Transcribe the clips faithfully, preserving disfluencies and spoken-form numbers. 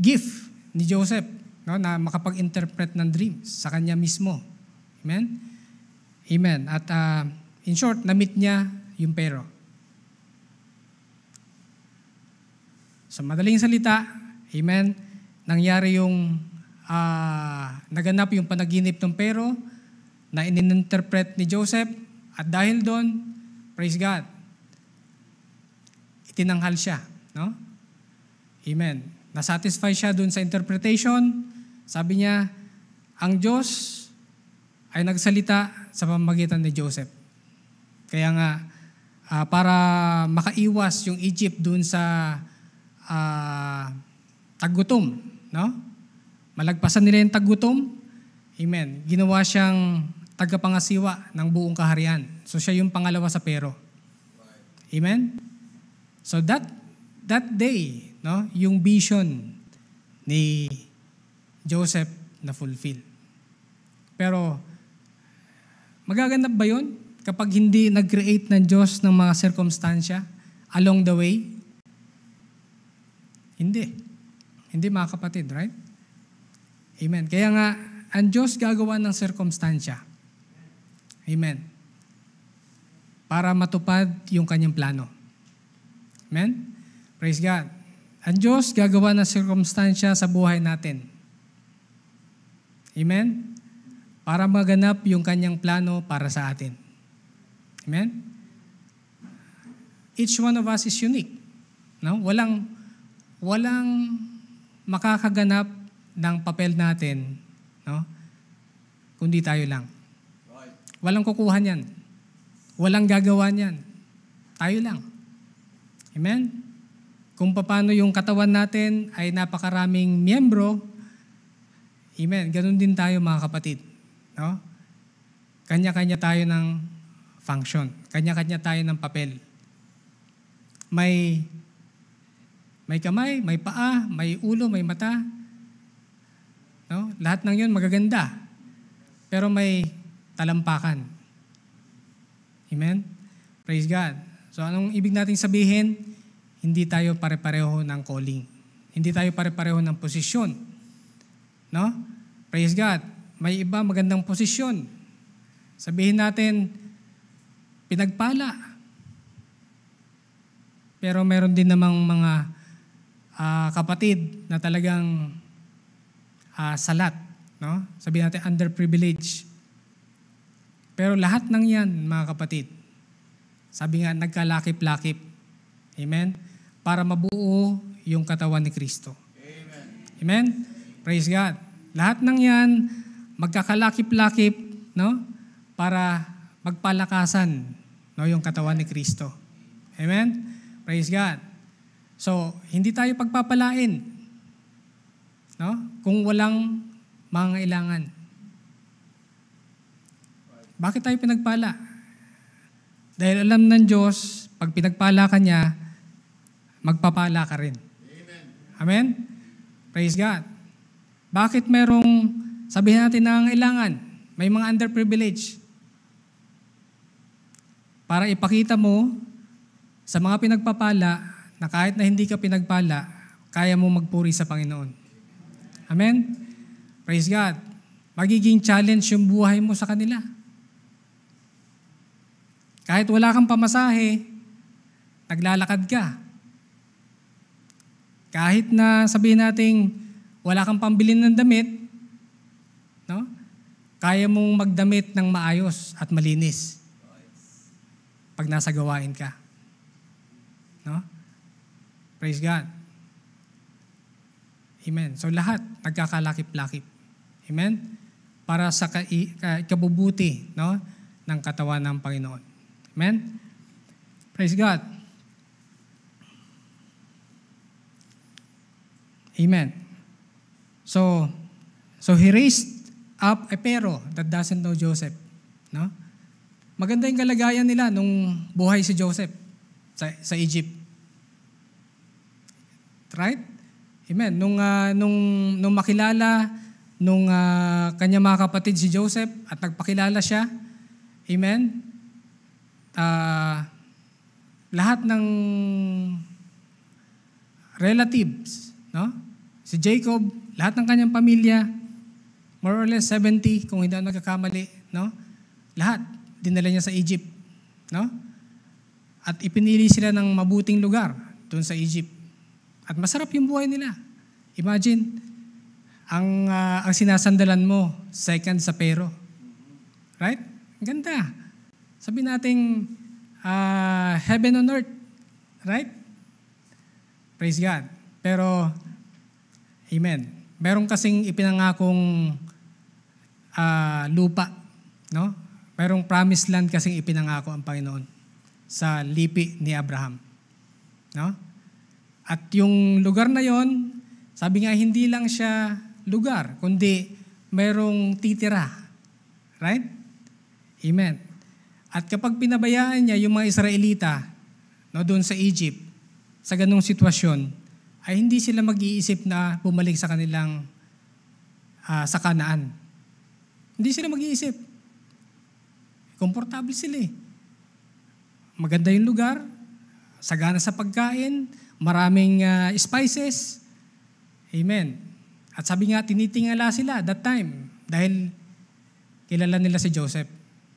gift ni Joseph, no, na makapag-interpret ng dreams sa kanya mismo. Amen? Amen. At uh, in short, na-meet niya yung pero. Sa madaling salita, amen, nangyari yung, uh, naganap yung panaginip ng pero na ininterpret ni Joseph, at dahil doon, praise God, itinanghal siya. No? Amen. Nasatisfy siya doon sa interpretation. Sabi niya, ang Diyos ay nagsalita sa pamamagitan ni Joseph. Kaya nga, uh, para makaiwas yung Egypt dun sa uh, taggutom, no? Malagpasan nila yung taggutom, amen, ginawa siyang tagapangasiwa ng buong kaharian. So siya yung pangalawa sa pero. Amen? So that that day, no, yung vision ni Joseph na fulfill. Pero, magaganap ba yun kapag hindi nag-create ng Diyos ng mga sirkumstansya along the way? Hindi. Hindi, mga kapatid, right? Amen. Kaya nga, ang Diyos gagawa ng sirkumstansya. Amen. Para matupad yung kanyang plano. Amen? Praise God. Ang Diyos gagawa ng sirkumstansya sa buhay natin. Amen? Para maganap yung kanyang plano para sa atin. Amen? Each one of us is unique. No? Walang, walang makakaganap ng papel natin, no? Kundi tayo lang. Walang kukuha niyan. Walang gagawa niyan. Tayo lang. Amen? Kung paano yung katawan natin ay napakaraming miyembro, amen, ganun din tayo, mga kapatid. No? Kanya-kanya tayo ng function. Kanya-kanya tayo ng papel. May may kamay, may paa, may ulo, may mata. No? Lahat ng yun magaganda. Pero may talampakan. Amen? Praise God. So anong ibig nating sabihin? Hindi tayo pare-pareho ng calling. Hindi tayo pare-pareho ng posisyon. No? Praise God. May iba magandang posisyon. Sabihin natin, pinagpala. Pero meron din namang mga uh, kapatid na talagang uh, salat. No? Sabihin natin, underprivileged. Pero lahat ng yan, mga kapatid, sabi nga, nagkalakip-lakip. Amen? Para mabuo yung katawan ni Kristo. Amen? Amen? Praise God. Lahat ng yan, magkakalakip-lakip, no? Para magpalakasan, no, yung katawan ni Kristo. Amen? Praise God. So, hindi tayo pagpapalain, no? Kung walang mangailangan. Bakit tayo pinagpala? Dahil alam ng Diyos, pag pinagpala ka niya, magpapala ka rin. Amen? Praise God. Bakit merong, sabihin natin, nangangailangan, may mga underprivileged, para ipakita mo sa mga pinagpapala na kahit na hindi ka pinagpala, kaya mo magpuri sa Panginoon. Amen? Praise God. Magiging challenge yung buhay mo sa kanila. Kahit wala kang pamasahe, naglalakad ka. Kahit na sabihin natin, wala kang pambilin ng damit, no? Kaya mong magdamit ng maayos at malinis pag nasa gawain ka. No? Praise God. Amen. So lahat nagkakalakip-lakip. Amen? Para sa ka ka kabubuti, no, ng katawan ng Panginoon. Amen? Praise God. Amen. So, so he raised up a Pharaoh that doesn't know Joseph. No? Maganda yung kalagayan nila nung buhay si Joseph sa, sa Egypt. Right? Amen. Nung, uh, nung, nung makilala, nung uh, kanya mga kapatid si Joseph at nagpakilala siya, amen, uh, lahat ng relatives, no, Si Jacob, lahat ng kanyang pamilya, more or less seventy kung hindi ako nagkakamali, no? Lahat dinala niya sa Egypt, no? At ipinili sila ng mabuting lugar doon sa Egypt. At masarap yung buhay nila. Imagine, ang uh, ang sinasandalan mo second sa pero. Right? Ang ganda. Sabi nating uh, heaven on earth, right? Praise God. Pero amen. Meron kasing ipinangakong uh, lupa, no? Merong promised land kasing ipinangako ang Panginoon sa lipi ni Abraham, no? At yung lugar na yon, sabi nga hindi lang siya lugar, kundi merong titira. Right? Amen. At kapag pinabayaan niya yung mga Israelita, no, doon sa Egypt, sa ganung sitwasyon, ay hindi sila mag-iisip na bumalik sa kanilang uh, sa Canaan. Hindi sila mag-iisip. Komportable sila eh. Maganda yung lugar, sagana sa pagkain, maraming uh, spices. Amen. At sabi nga, tinitingala sila that time dahil kilala nila si Joseph.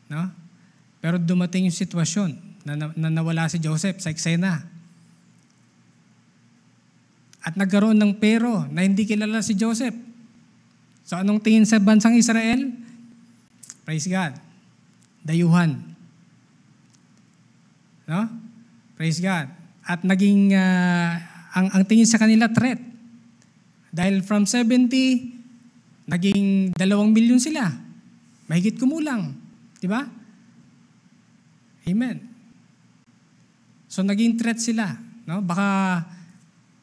No? Pero dumating yung sitwasyon na, na, na nawala si Joseph sa eksena. At nagkaroon ng pero na hindi kilala si Joseph. So anong tingin sa bansang Israel? Praise God. Dayuhan. No? Praise God. At naging, uh, ang, ang tingin sa kanila, threat. Dahil from seventy, naging dalawang milyon sila. Mahigit kumulang. Diba? Amen. So, naging threat sila. No? Baka,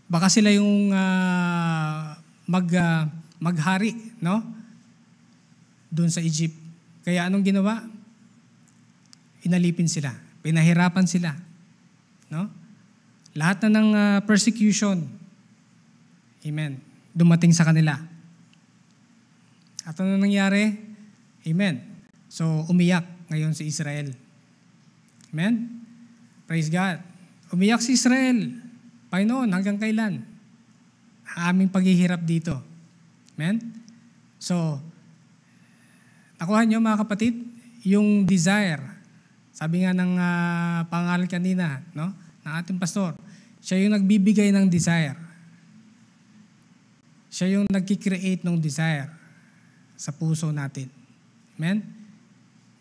baka sila yung uh, mag, uh, maghari, no? Doon sa Egypt. Kaya anong ginawa? Inalipin sila, pinahirapan sila, no? Lahat na ng uh, persecution, amen, dumating sa kanila. At ano nangyari? Amen. So, umiyak ngayon si Israel. Amen? Praise God. Umiyak si Israel. Panginoon, hanggang kailan? Ang aming paghihirap dito. Amen? So, nakuha niyo mga kapatid, yung desire. Sabi nga ng uh, pangalan kanina, no? Ng ating pastor, siya yung nagbibigay ng desire. Siya yung nagki-create ng desire sa puso natin. Amen?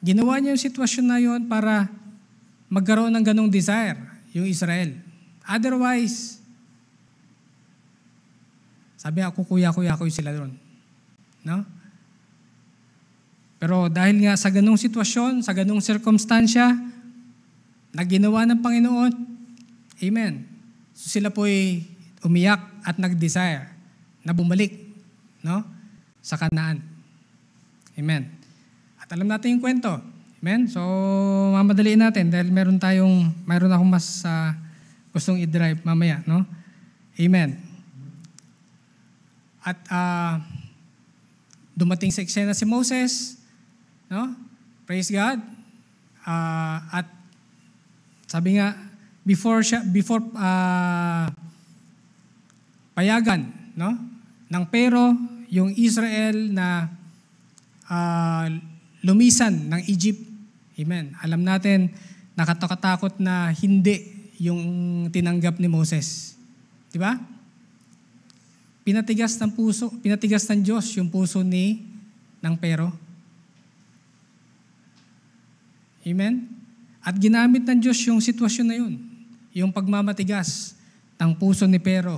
Ginawa niya yung sitwasyon na yun para magkaroon ng ganong desire, yung Israel. Otherwise, sabi nga, kukuya-kuya-kuya sila doon. No? Pero dahil nga sa ganung sitwasyon, sa ganung sirkumstansya, na ginawa ng Panginoon, amen. So sila po'y umiyak at nag-desire na bumalik, no, sa Kanaan. Amen. At alam natin yung kwento. Amen. So mamadaliin natin dahil meron tayong, mayroon akong mas uh, gustong i-drive mamaya, no? Amen. At uh, dumating sa eksena si Moses, no? Praise God. Uh, at sabi nga, before siya, before uh, payagan, no, ng pero yung Israel na uh, lumisan ng Egypt. Amen. Alam natin, nakatakatakot na hindi yung tinanggap ni Moses. Di ba? Pinatigas ng puso, pinatigas ng Diyos yung puso ni ng pero. Amen? At ginamit ng Diyos yung sitwasyon na yun. Yung pagmamatigas ng puso ni Pero.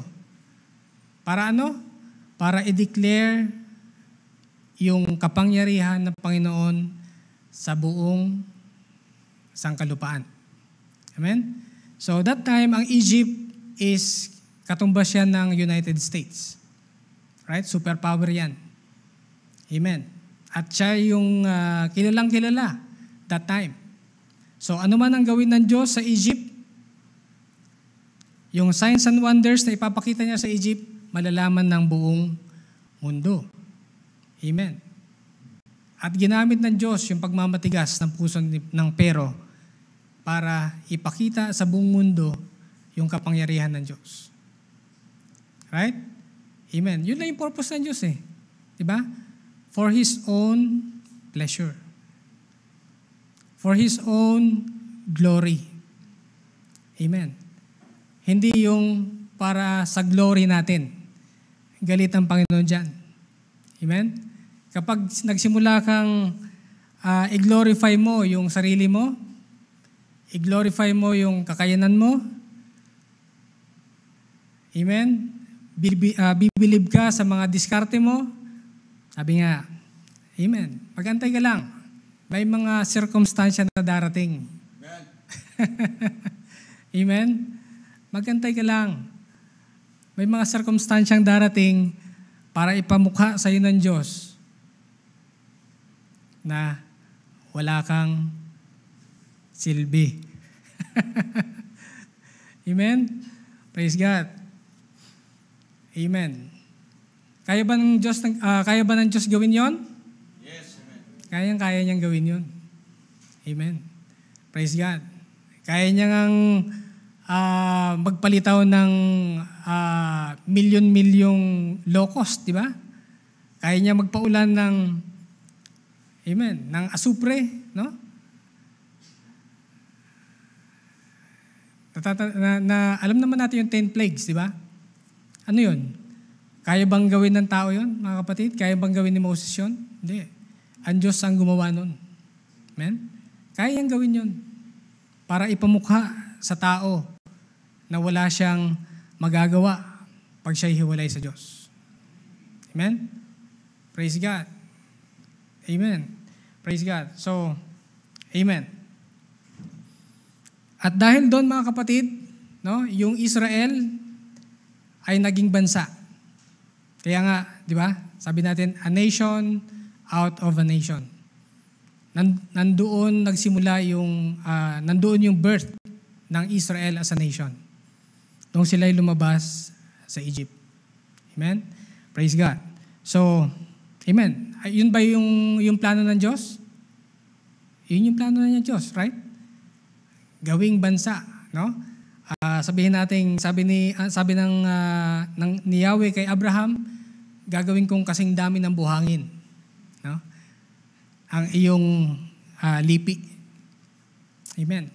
Para ano? Para i-declare yung kapangyarihan ng Panginoon sa buong sangkalupaan. Amen? So that time, ang Egypt is katumbas yan ng United States. Right? Superpower yan. Amen? At siya yung uh, kilalang kilala that time. So ano man ang gawin ng Diyos sa Egypt, yung signs and wonders na ipapakita niya sa Egypt, malalaman ng buong mundo. Amen. At ginamit ng Diyos yung pagmamatigas ng puso ng pero para ipakita sa buong mundo yung kapangyarihan ng Diyos. Right? Amen. Yun lang yung purpose ng Diyos eh. Diba? For His own pleasure. For His own glory. Amen. Hindi yung para sa glory natin. Galit ang Panginoon dyan. Amen? Kapag nagsimula kang uh, i-glorify mo yung sarili mo, i-glorify mo yung kakayanan mo, amen? Bibi, uh, bibilib ka sa mga diskarte mo. Sabi nga, amen. Pagantay ka lang. May mga circumstance na darating. Amen. Amen. Magantay ka lang. May mga circumstance na darating para ipamukha sa iyo ng Diyos na wala kang silbi. Amen. Praise God. Amen. Kaya ba ng Diyos, uh, kaya ba ng Diyos gawin yon? Yes, amen. Kayang-kaya niyang gawin yon. Amen. Praise God. Kaya niya ngang uh, magpalitaw ng uh, milyon-milyong low cost, di ba? Kaya niya magpaulan ng, amen, ng asupre, no? Natata- na, na, alam naman natin yung ten plagues, di ba? Ano yun? Kaya bang gawin ng tao yun, mga kapatid? Kaya bang gawin ni Moses yun? Hindi. Ang Diyos ang gumawa nun. Amen? Kaya niyang gawin yun. Para ipamukha sa tao na wala siyang magagawa pag siya'y hiwalay sa Diyos. Amen? Praise God. Amen. Praise God. So, amen. At dahil doon, mga kapatid, no, yung Israel ay naging bansa. Kaya nga, di ba? Sabi natin, a nation out of a nation. Nandoon nagsimula yung, uh, nandoon yung birth ng Israel as a nation. Nung sila'y lumabas sa Egypt. Amen? Praise God. So, amen. Yun ba yung, yung plano ng Diyos? Yun yung plano ng Diyos, right? Gawing bansa, no? Uh, sabihin natin, sabi ni uh, sabi ng, uh, ng ni Yahweh kay Abraham, gagawin kong kasing dami ng buhangin, no? Ang iyong uh, lipi. Amen.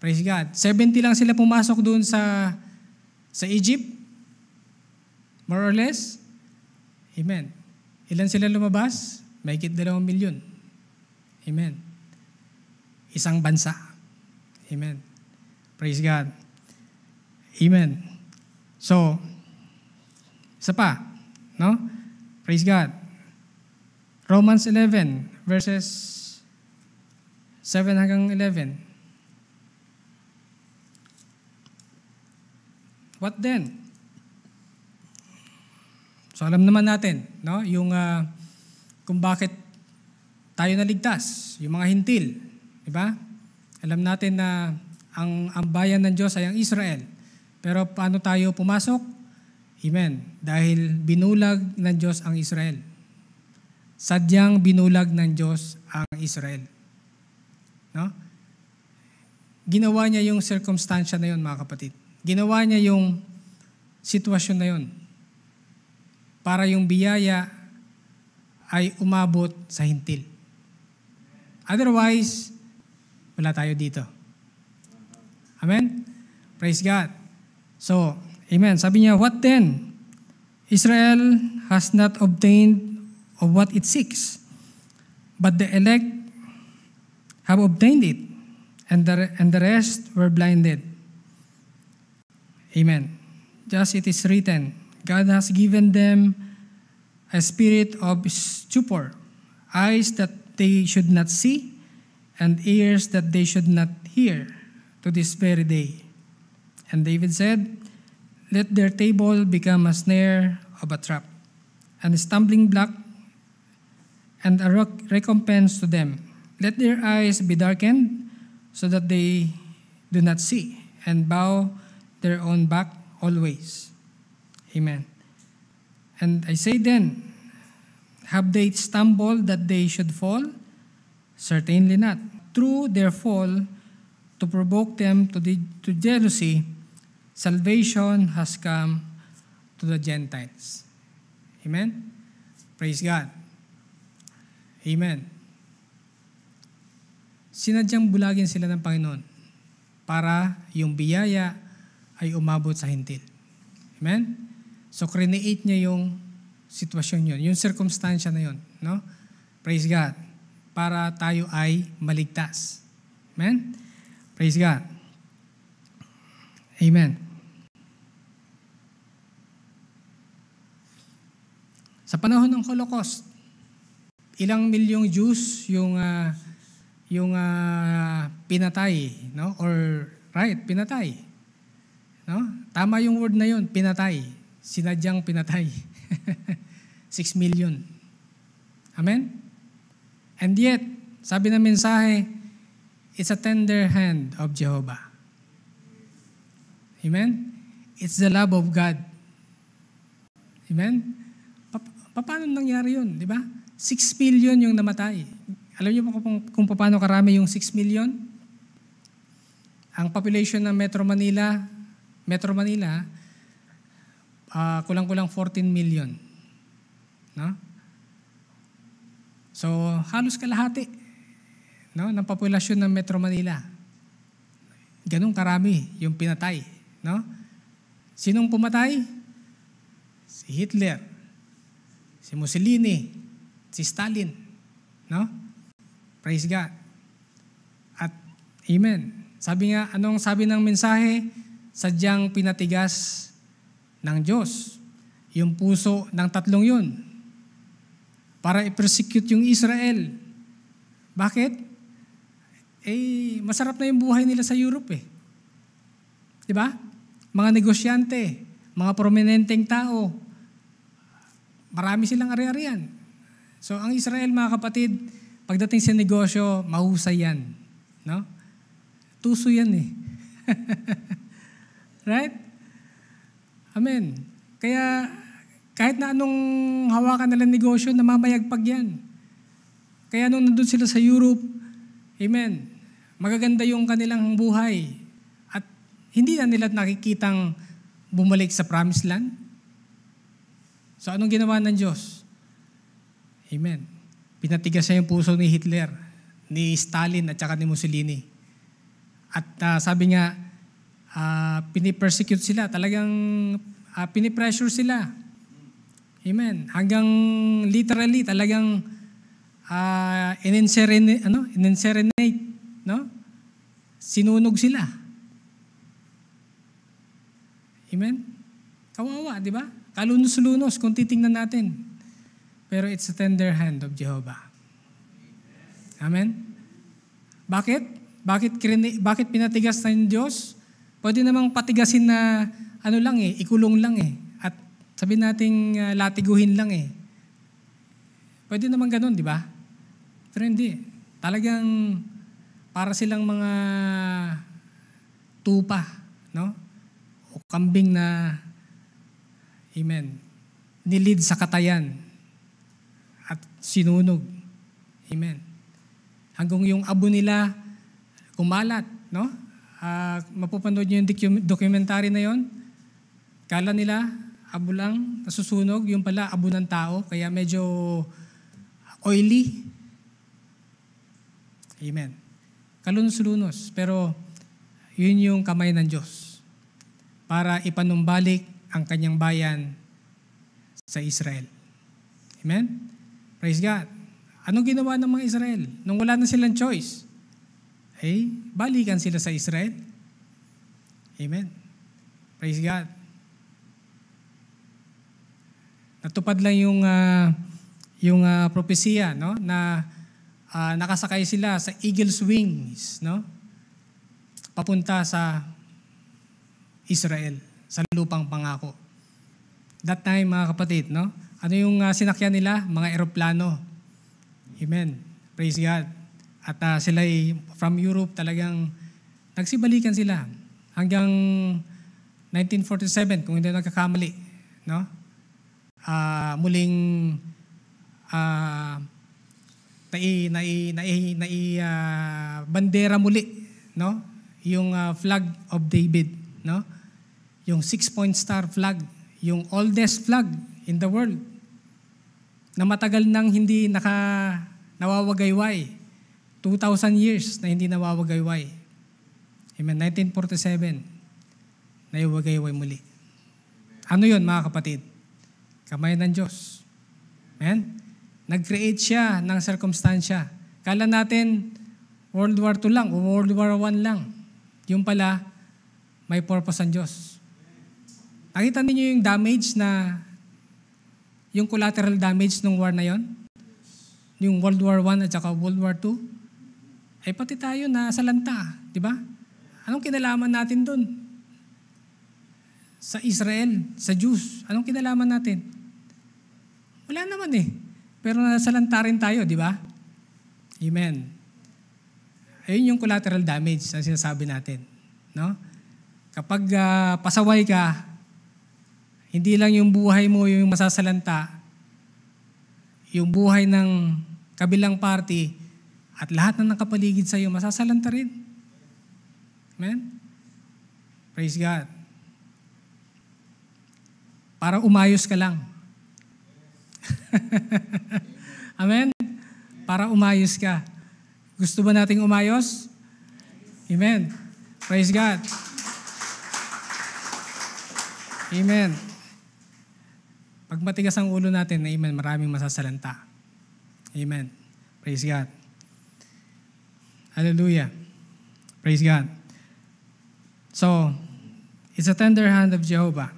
Praise God. seventy lang sila pumasok doon sa sa Egypt. More or less. Amen. Ilan sila lumabas? Mahigit dalawang milyon. Amen. Isang bansa. Amen. Praise God. Amen. So, isa pa, no? Praise God. Romans eleven, verses seven hanggang eleven. What then? So, alam naman natin, no? Yung uh, kung bakit tayo naligtas, yung mga hintil, di ba? Alam natin na ang, ang bayan ng Diyos ay ang Israel. Pero paano tayo pumasok? Amen. Dahil binulag ng Diyos ang Israel. Sadyang binulag ng Diyos ang Israel. No? Ginawa niya yung circumstance na yun, mga kapatid. Ginawa niya yung sitwasyon na yun. Para yung biyaya ay umabot sa hintil. Otherwise, wala tayo dito. Amen? Praise God. So, amen. Sabi niya, what then? Israel has not obtained of what it seeks, but the elect have obtained it, and the, and the rest were blinded. Amen. Just it is written, God has given them a spirit of stupor, eyes that they should not see, and ears that they should not hear, to this very day. And David said, let their table become a snare of a trap, and a stumbling block, and a recompense to them. Let their eyes be darkened, so that they do not see, and bow their own back always. Amen. And I say then, have they stumbled that they should fall? Certainly not. Through their fall, to provoke them to, the, to jealousy, salvation has come to the Gentiles. Amen? Praise God. Amen. Sinadyang bulagin sila ng Panginoon para yung biyaya ay umabot sa hintil. Amen? So, create niya yung sitwasyon yun, yung circumstance na yun. No? Praise God. Para tayo ay maligtas. Amen? Praise God. Amen. Sa panahon ng Holocaust, ilang milyong Jews yung uh, yung uh, pinatay, no? Or right, pinatay. No? Tama yung word na yun, pinatay. Sinadyang pinatay. six million. Amen? And yet, sabi ng mensahe, it's a tender hand of Jehovah. Amen? It's the love of God. Amen? Pa- paano nangyari yun? Di ba? six million yung namatay. Alam niyo po kung, kung paano karami yung six million? Ang population ng Metro Manila, Metro Manila, uh, kulang-kulang fourteen million. No? So, halos kalahati, no, ng populasyon ng Metro Manila. Ganun karami yung pinatay, no? Sinong pumatay? Si Hitler, si Mussolini, si Stalin, no? Praise God. At amen. Sabi nga, anong sabi ng mensahe? Sadyang pinatigas ng Diyos yung puso ng tatlong yun para i-persecute yung Israel. Bakit? Eh, masarap na yung buhay nila sa Europe eh. Diba? Mga negosyante, mga prominenteng tao, marami silang ari-arian. So, ang Israel, mga kapatid, pagdating sa negosyo, mahusay yan. No? Tuso yan eh. Right? Amen. Kaya, kahit na anong hawakan nila negosyo, namamayagpag yan. Kaya nung nandun sila sa Europe, amen, magaganda yung kanilang buhay. At hindi na nila nakikitang bumalik sa promised land. So anong ginawa ng Diyos? Amen. Pinatigas niya yung puso ni Hitler, ni Stalin at saka ni Mussolini. At uh, sabi nga, uh, pinipersecute sila, talagang uh, pinipressure sila. Amen. Hanggang literally talagang uh, inenserenate, ano? Inenserenate, no? Sinunog sila. Amen. Kawawa, di ba? Kalunos-lunos kung titingnan natin. Pero it's a tender hand of Jehovah. Amen. Bakit? Bakit bakit pinatigas ng Diyos? Pwede namang patigasin na ano lang eh, ikulong lang eh. Sabi nating uh, latiguhin lang eh. Pwede naman ganun, di ba? Pero hindi. Talagang para silang mga tupa, no? O kambing na, amen, nilid sa katayan at sinunog. Amen. Hanggang yung abo nila kumalat, no? Uh, mapupanood nyo yung docu- documentary na yon. Kala nila abo lang, nasusunog, yung pala abo ng tao, kaya medyo oily. Amen. Kalunos-lunos, pero yun yung kamay ng Diyos para ipanumbalik ang kanyang bayan sa Israel. Amen? Praise God. Anong ginawa ng mga Israel? Nung wala na silang choice, eh, balikan sila sa Israel. Amen? Praise God. Natupad lang yung uh, yung uh, propesya, no, na uh, nakasakay sila sa eagle's wings, no, papunta sa Israel, sa lupang pangako. That time, mga kapatid, no, ano yung uh, sinakyan nila? Mga eroplano. Amen. Praise God. At uh, sila ay from Europe, talagang nagsibalikan sila hanggang nineteen forty-seven kung hindi nagkakamali, no. Uh, muling uh, nai nai nai, nai uh, bandera muli, no, yung uh, flag of David, no, yung six point star flag, yung oldest flag in the world, na matagal nang hindi naka nawawagayway. two thousand years na hindi nawawagayway. Amen. nineteen forty-seven, nawawagayway muli. Ano yun, mga kapatid? Kamay ng Diyos. Amen? Nag-create siya ng circumstansya. Kala natin, World War Two lang o World War One lang. Yung pala, may purpose ang Diyos. Nakita ninyo yung damage na, yung collateral damage ng war na yon, yung World War One at saka World War Two, ay pati tayo na salanta, di ba? Anong kinalaman natin dun? Sa Israel, sa Jews, anong kinalaman natin? Wala naman eh. Pero nasalanta rin tayo, di ba? Amen. Ayun yung collateral damage na sinasabi natin. No? Kapag uh, pasaway ka, hindi lang yung buhay mo yung masasalanta, yung buhay ng kabilang party at lahat na nakapaligid sa iyo masasalanta rin. Amen? Praise God. Para umayos ka lang. Amen? Para umayos ka. Gusto ba nating umayos? Amen. Praise God. Amen. Pag matigas ang ulo natin, amen, maraming masasalanta. Amen. Praise God. Hallelujah. Praise God. So, it's a tender hand of Jehovah.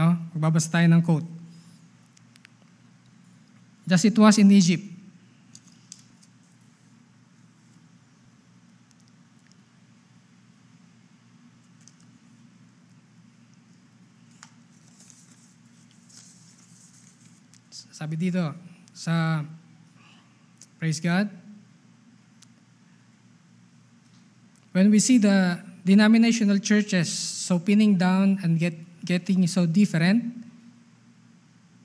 No? Magbabasa tayo ng quote. Just it was in Egypt. Sabi dito sa, praise God, when we see the denominational churches so pinning down and get, getting so different,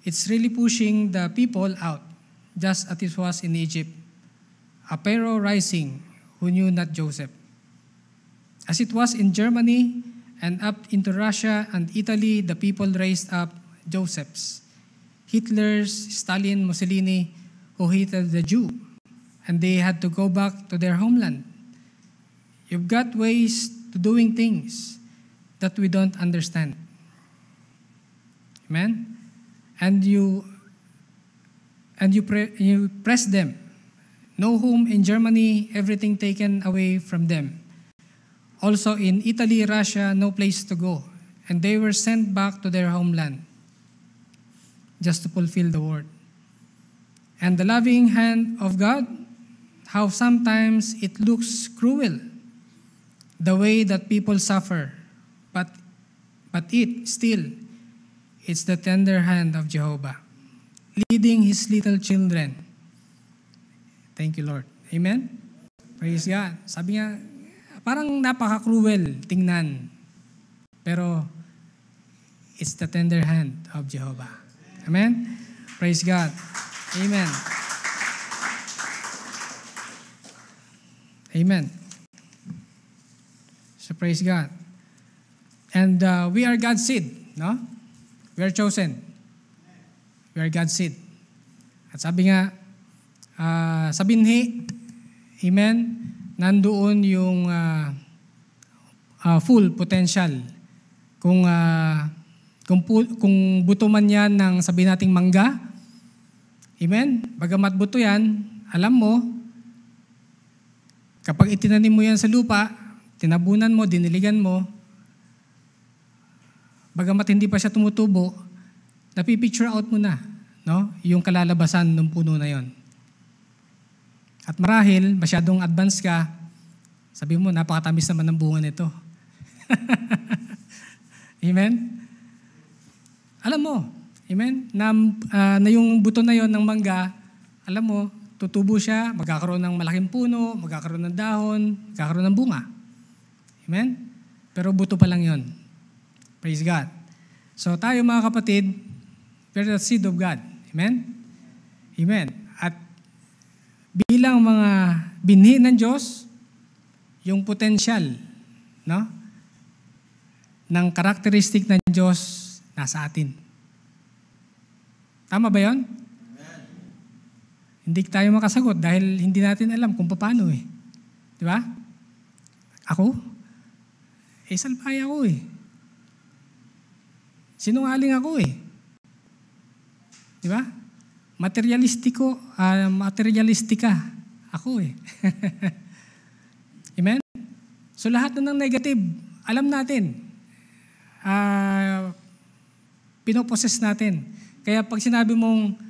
it's really pushing the people out, just as it was in Egypt. A Pharaoh rising who knew not Joseph. As it was in Germany and up into Russia and Italy, the people raised up Josephs. Hitlers, Stalin, Mussolini, who hated the Jew, and they had to go back to their homeland. You've got ways to doing things that we don't understand. Amen? And you, and you, pre you press them. No home in Germany, everything taken away from them. Also in Italy, Russia, no place to go. And they were sent back to their homeland, just to fulfill the word. And the loving hand of God, how sometimes it looks cruel, the way that people suffer, but, but it still, it's the tender hand of Jehovah, leading his little children. Thank you, Lord. Amen? Praise God. Sabi niya, parang napaka-cruel tingnan, pero it's the tender hand of Jehovah. Amen? Praise God. Amen. Amen. So praise God. And uh, we are God's seed, no? We are chosen. We are God's seed. At sabi nga, uh, sa binhi, amen, nandoon yung uh, uh, full potential. Kung uh, Kung, kung buto man yan ng sabi nating mangga, amen, bagamat buto yan, alam mo, kapag itinanim mo yan sa lupa, tinabunan mo, diniligan mo, bagamat hindi pa siya tumutubo, napipicture out mo na, no? Yung kalalabasan ng puno na yon. At marahil, masyadong advance ka, sabi mo, napakatamis naman ng bunga nito. Amen? Alam mo, amen, na, uh, na yung buto na yon ng mangga, alam mo, tutubo siya, magkakaroon ng malaking puno, magkakaroon ng dahon, magkakaroon ng bunga. Amen? Pero buto pa lang yon. Praise God. So tayo mga kapatid, we're the seed of God. Amen? Amen. At bilang mga binhi ng Diyos, yung potential, no, ng karakteristik ng Diyos, nasa atin. Tama ba yun? Amen. Hindi tayo makasagot dahil hindi natin alam kung paano eh. Di ba? Ako? Eh, salbay ako eh. Sinungaling ako eh. Di ba? Materialistiko, uh, materialistika ako eh. Amen? So lahat na ng negative, alam natin. Uh, pinoposes natin. Kaya pag sinabi mong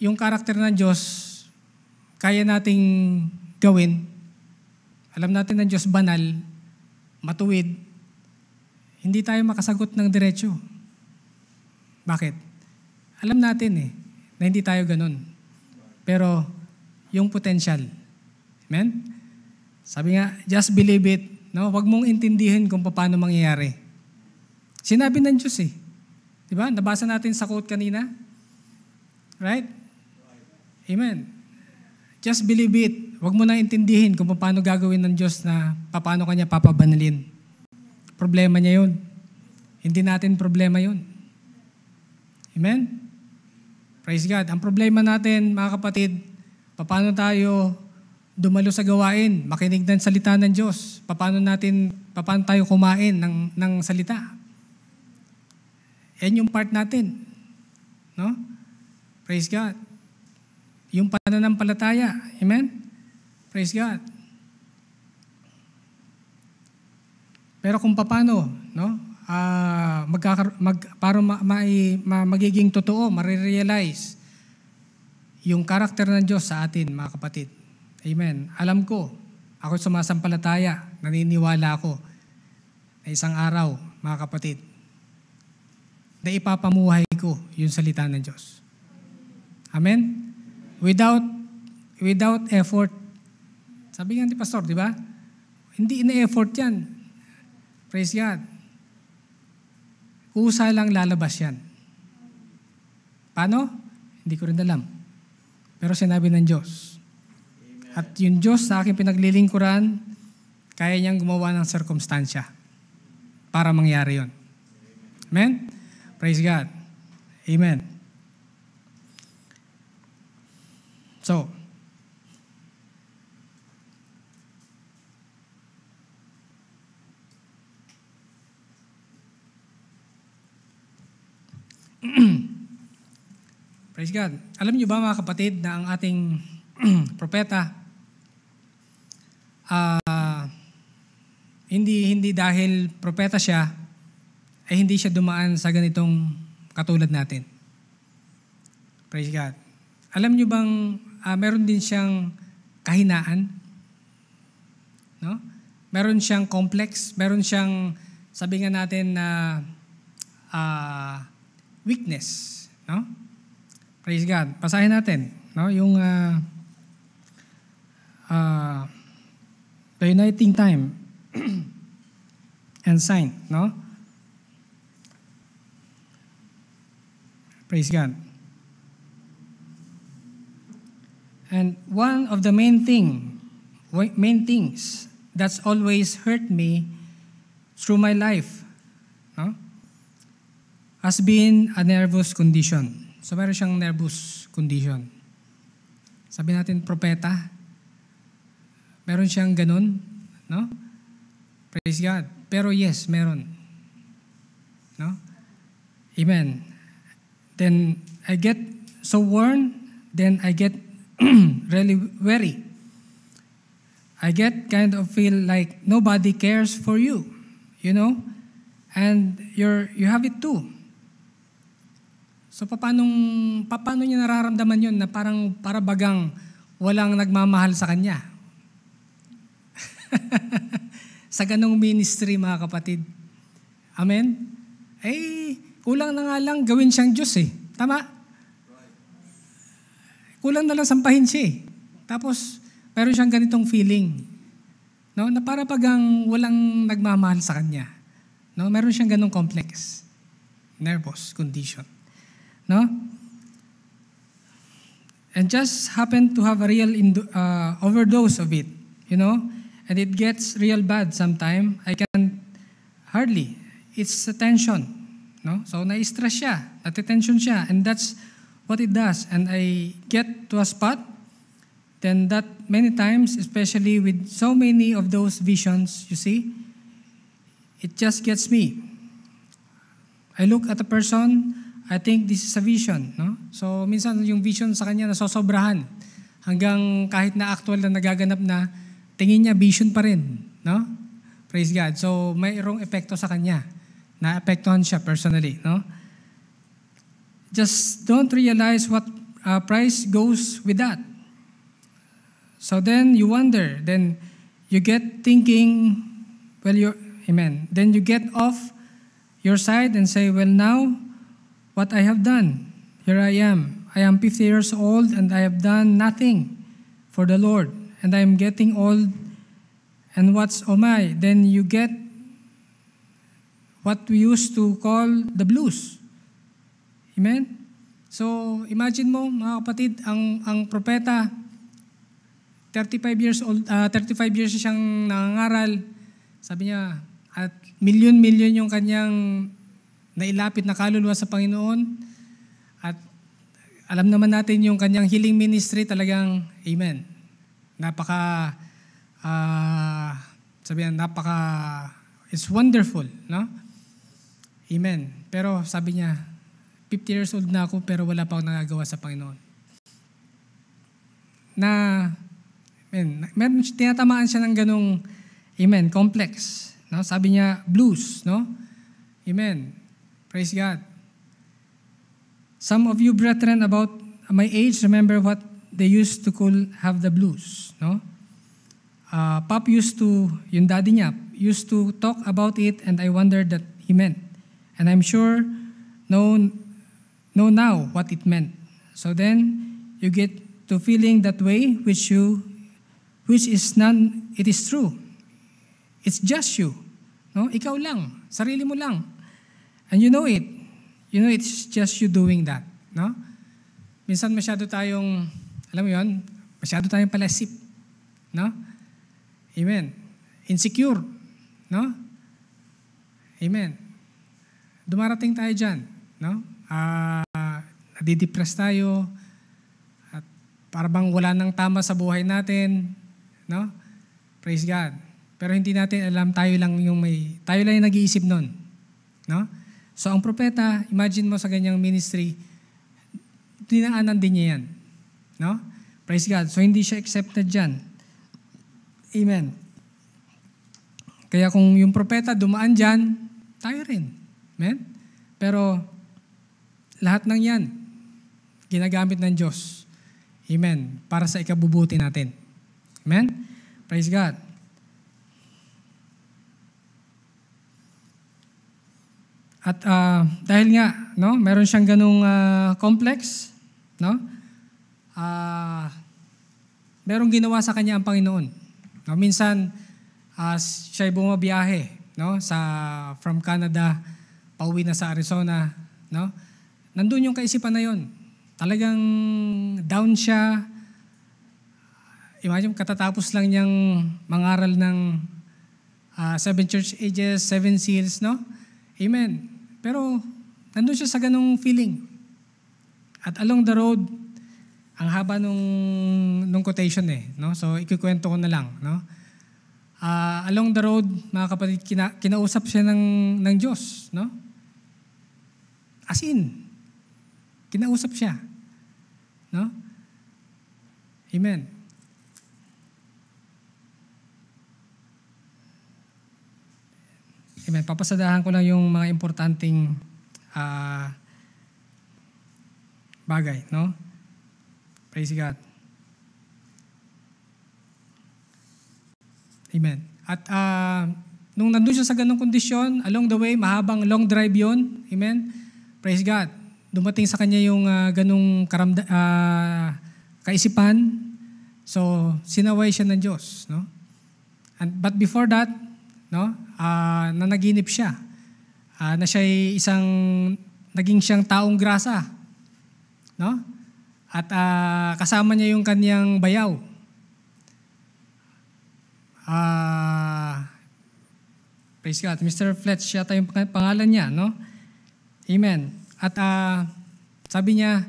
yung karakter ng Diyos, kaya nating gawin, alam natin ng Diyos banal, matuwid, hindi tayo makasagot ng diretso. Bakit? Alam natin eh, na hindi tayo ganun. Pero yung potential. Amen? Sabi nga, just believe it. No, wag mong intindihin kung paano mangyayari. Sinabi ng Diyos eh. Diba? Nabasa natin sa quote kanina. Right? Amen. Just believe it. Wag mo na intindihin kung paano gagawin ng Diyos na paano kanya papabanalin. Problema niya yun. Hindi natin problema yun. Amen? Praise God. Ang problema natin, mga kapatid, paano tayo dumalo sa gawain, makinig ng salita ng Diyos. Paano natin, paano tayo kumain ng, ng salita? Yan yung part natin. No? Praise God. Yung pananampalataya. Amen? Praise God. Pero kung paano, no? Ah, magkakar- mag, para ma- ma- ma- magiging totoo, marirealize yung karakter ng Diyos sa atin, mga kapatid. Amen. Alam ko, ako sumasampalataya, naniniwala ako na isang araw, mga kapatid, na ipapamuhay ko yung salita ng Diyos. Amen? Without without effort. Sabi nga ni Pastor, di ba? Hindi ina-effort yan. Praise God. Kusa lang lalabas yan. Paano? Hindi ko rin alam. Pero sinabi ng Diyos. At yung Diyos sa aking pinaglilingkuran, kaya niyang gumawa ng sirkumstansya para mangyari yun. Amen? Praise God. Amen. So, praise God. Alam niyo ba mga kapatid na ang ating propeta, Uh, hindi hindi dahil propeta siya ay hindi siya dumaan sa ganitong katulad natin. Praise God. Alam niyo bang uh, meron din siyang kahinaan? No? Meron siyang complex, meron siyang sabi nga natin na uh, uh, weakness, no? Praise God. Pasahin natin, no? Yung uh, uh, the uniting time and sign, no? Praise God. And one of the main thing, main things that's always hurt me through my life, no? Has been a nervous condition. So meron siyang nervous condition. Sabi natin, propeta, meron siyang ganun, no? Praise God. Pero yes, meron. No? Amen. Then I get so worn, then I get really weary. I get kind of feel like nobody cares for you, you know? And you're you have it too. So paano paano niya nararamdaman 'yon na parang para bagang walang nagmamahal sa kanya? Sa ganong ministry, mga kapatid. Amen? Eh, kulang na nga lang gawin siyang Diyos eh. Tama? Kulang na lang sampahin siya eh. Tapos, meron siyang ganitong feeling. No? Na para pagang walang nagmamahal sa kanya. No? Meron siyang ganong complex. Nervous condition. No? And just happened to have a real indo- uh, overdose of it. You know? And it gets real bad sometimes. I can hardly. It's a tension. No? So, na-stress siya. Nati-tension siya. And that's what it does, and I get to a spot, then that many times, especially with so many of those visions, you see, it just gets me. I look at a person, I think this is a vision, no? So minsan yung vision sa kanya nasosobrahan hanggang kahit na actual na nagaganap na, tingin niya vision pa rin, no? Praise God. So mayroong epekto sa kanya. Naapektuhan siya personally, no? Just don't realize what uh, price goes with that. So then you wonder, then you get thinking, well, you're, amen. Then you get off your side and say, well, now what I have done, here I am. I am fifty years old and I have done nothing for the Lord. And I am getting old, and what's oh my? Then you get what we used to call the blues. Amen? So imagine mo, mga kapatid, ang, ang propeta, thirty-five years old, uh, thirty-five years siyang nangangaral. Sabi niya, at milyon-milyon yung kanyang nailapit na kaluluwa sa Panginoon. At alam naman natin yung kanyang healing ministry, talagang, amen. Napaka, uh, sabi niya, napaka, it's wonderful, no? Amen. Pero sabi niya, fifty years old na ako pero wala pa akong nagagawa sa Panginoon. Na, amen, meron, tinatamaan siya ng ganung, amen, complex. No? Sabi niya, blues, no? Amen. Praise God. Some of you brethren about my age remember what they used to call have the blues, no? Uh, Pop used to, yung daddy niya, used to talk about it, and I wondered that he meant. And I'm sure know, know now what it meant. So then you get to feeling that way, which you, which is none, it is true. It's just you. No? Ikaw lang. Sarili mo lang. And you know it. You know it's just you doing that. No? Minsan masyado tayong, alam mo yun, masyado tayong palasip. No? Amen. Insecure. No? Amen. Dumarating tayo dyan. No? Uh, nadidepress tayo. At parang wala nang tama sa buhay natin. No? Praise God. Pero hindi natin alam, tayo lang yung may, tayo lang yung nag-iisip nun. No? So ang propeta, imagine mo sa ganyang ministry, dinaanan din niya yan. No? Praise God. So hindi siya accepted dyan. Amen. Kaya kung yung propeta dumaan dyan, tayo rin. Amen? Pero lahat ng yan, ginagamit ng Diyos. Amen. Para sa ikabubuti natin. Amen? Praise God. At uh, dahil nga, no, meron siyang ganung uh, complex, no? Uh, merong ginawa sa kanya ang Panginoon. No, minsan uh, siya'y bumabiyahe, no, sa from Canada pauwi na sa Arizona, no? Nandun yung kaisipan na yon. Talagang down siya. Imagine katatapos lang niyang mangaral ng uh, seven church ages, seven seals, no? Amen. Pero nandun siya sa ganung feeling. At along the road, ang haba nung, nung quotation eh. No? So ikikwento ko na lang. No? Uh, along the road, mga kapatid, kina, kinausap siya ng, ng Diyos. No? As in, kinausap siya. No? Amen. Amen. Papasadahan ko lang yung mga importanteng uh, bagay, no? Praise God. Amen. At uh, nung nandun siya sa ganung kondisyon, along the way, mahabang long drive yon. Amen. Praise God. Dumating sa kanya yung uh, ganung karamda, uh, kaisipan. So, sinaway siya ng Diyos, no? And, but before that, no? Uh, nanaginip siya. Uh, na siya'y isang, naging siyang taong grasa. No? At uh, kasama niya yung kanyang bayaw. Uh, praise God. Mister Fletcher yata yung pangalan niya. No? Amen. At uh, sabi niya,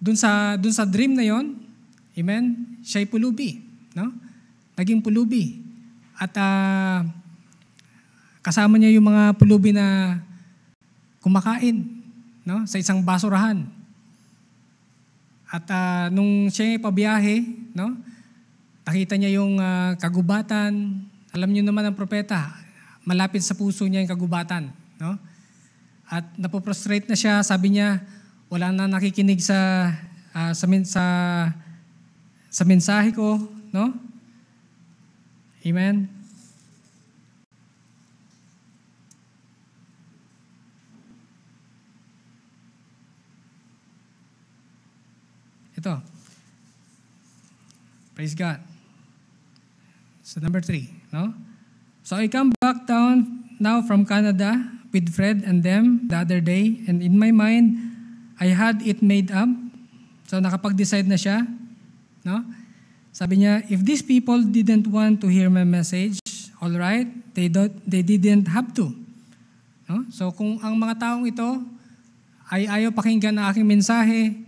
Dun sa dun sa dream na 'yon, amen, siya'y pulubi, no? Naging pulubi. At uh, kasama niya yung mga pulubi na kumakain, no, sa isang basurahan. At uh, nung siya pabiyahe, no, nakita niya yung uh, kagubatan. Alam niyo naman ang propeta, malapit sa puso niya yung kagubatan, no? At napoprostrate na siya, sabi niya, wala na nakikinig sa uh, sa, min sa sa mensahe ko, no? Amen. Ito. Praise God. So number three, no? So I come back down now from Canada with Fred and them the other day, and in my mind, I had it made up. So nakapag-decide na siya, no? Sabi niya, if these people didn't want to hear my message, all right, they don't, they didn't have to. No? So kung ang mga taong ito ay ayaw pakinggan ang aking mensahe,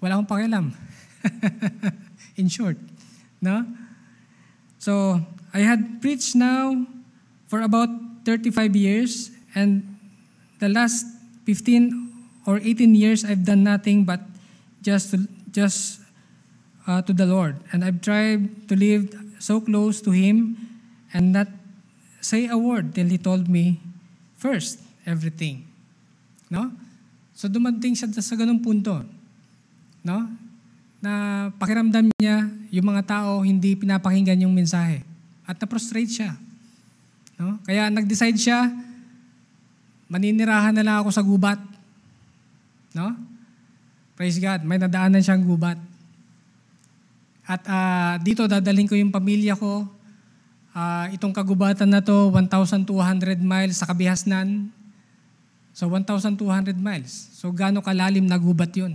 wala akong pakialam. In short, no? So I had preached now for about thirty-five years, and the last fifteen or eighteen years I've done nothing but just to, just uh, to the Lord, and I've tried to live so close to Him and not say a word till He told me first everything, no? So dumating siya sa ganung punto, no, na pakiramdam niya yung mga tao hindi pinapakinggan yung mensahe at na-prostrate siya, no? Kaya nag-decide siya, maninirahan na lang ako sa gubat. No? Praise God, may nadaanan siyang gubat. At uh, dito dadalhin ko yung pamilya ko. Uh, itong kagubatan na to, one thousand two hundred miles sa kabihasnan. So one thousand two hundred miles. So gaano kalalim na gubat yun.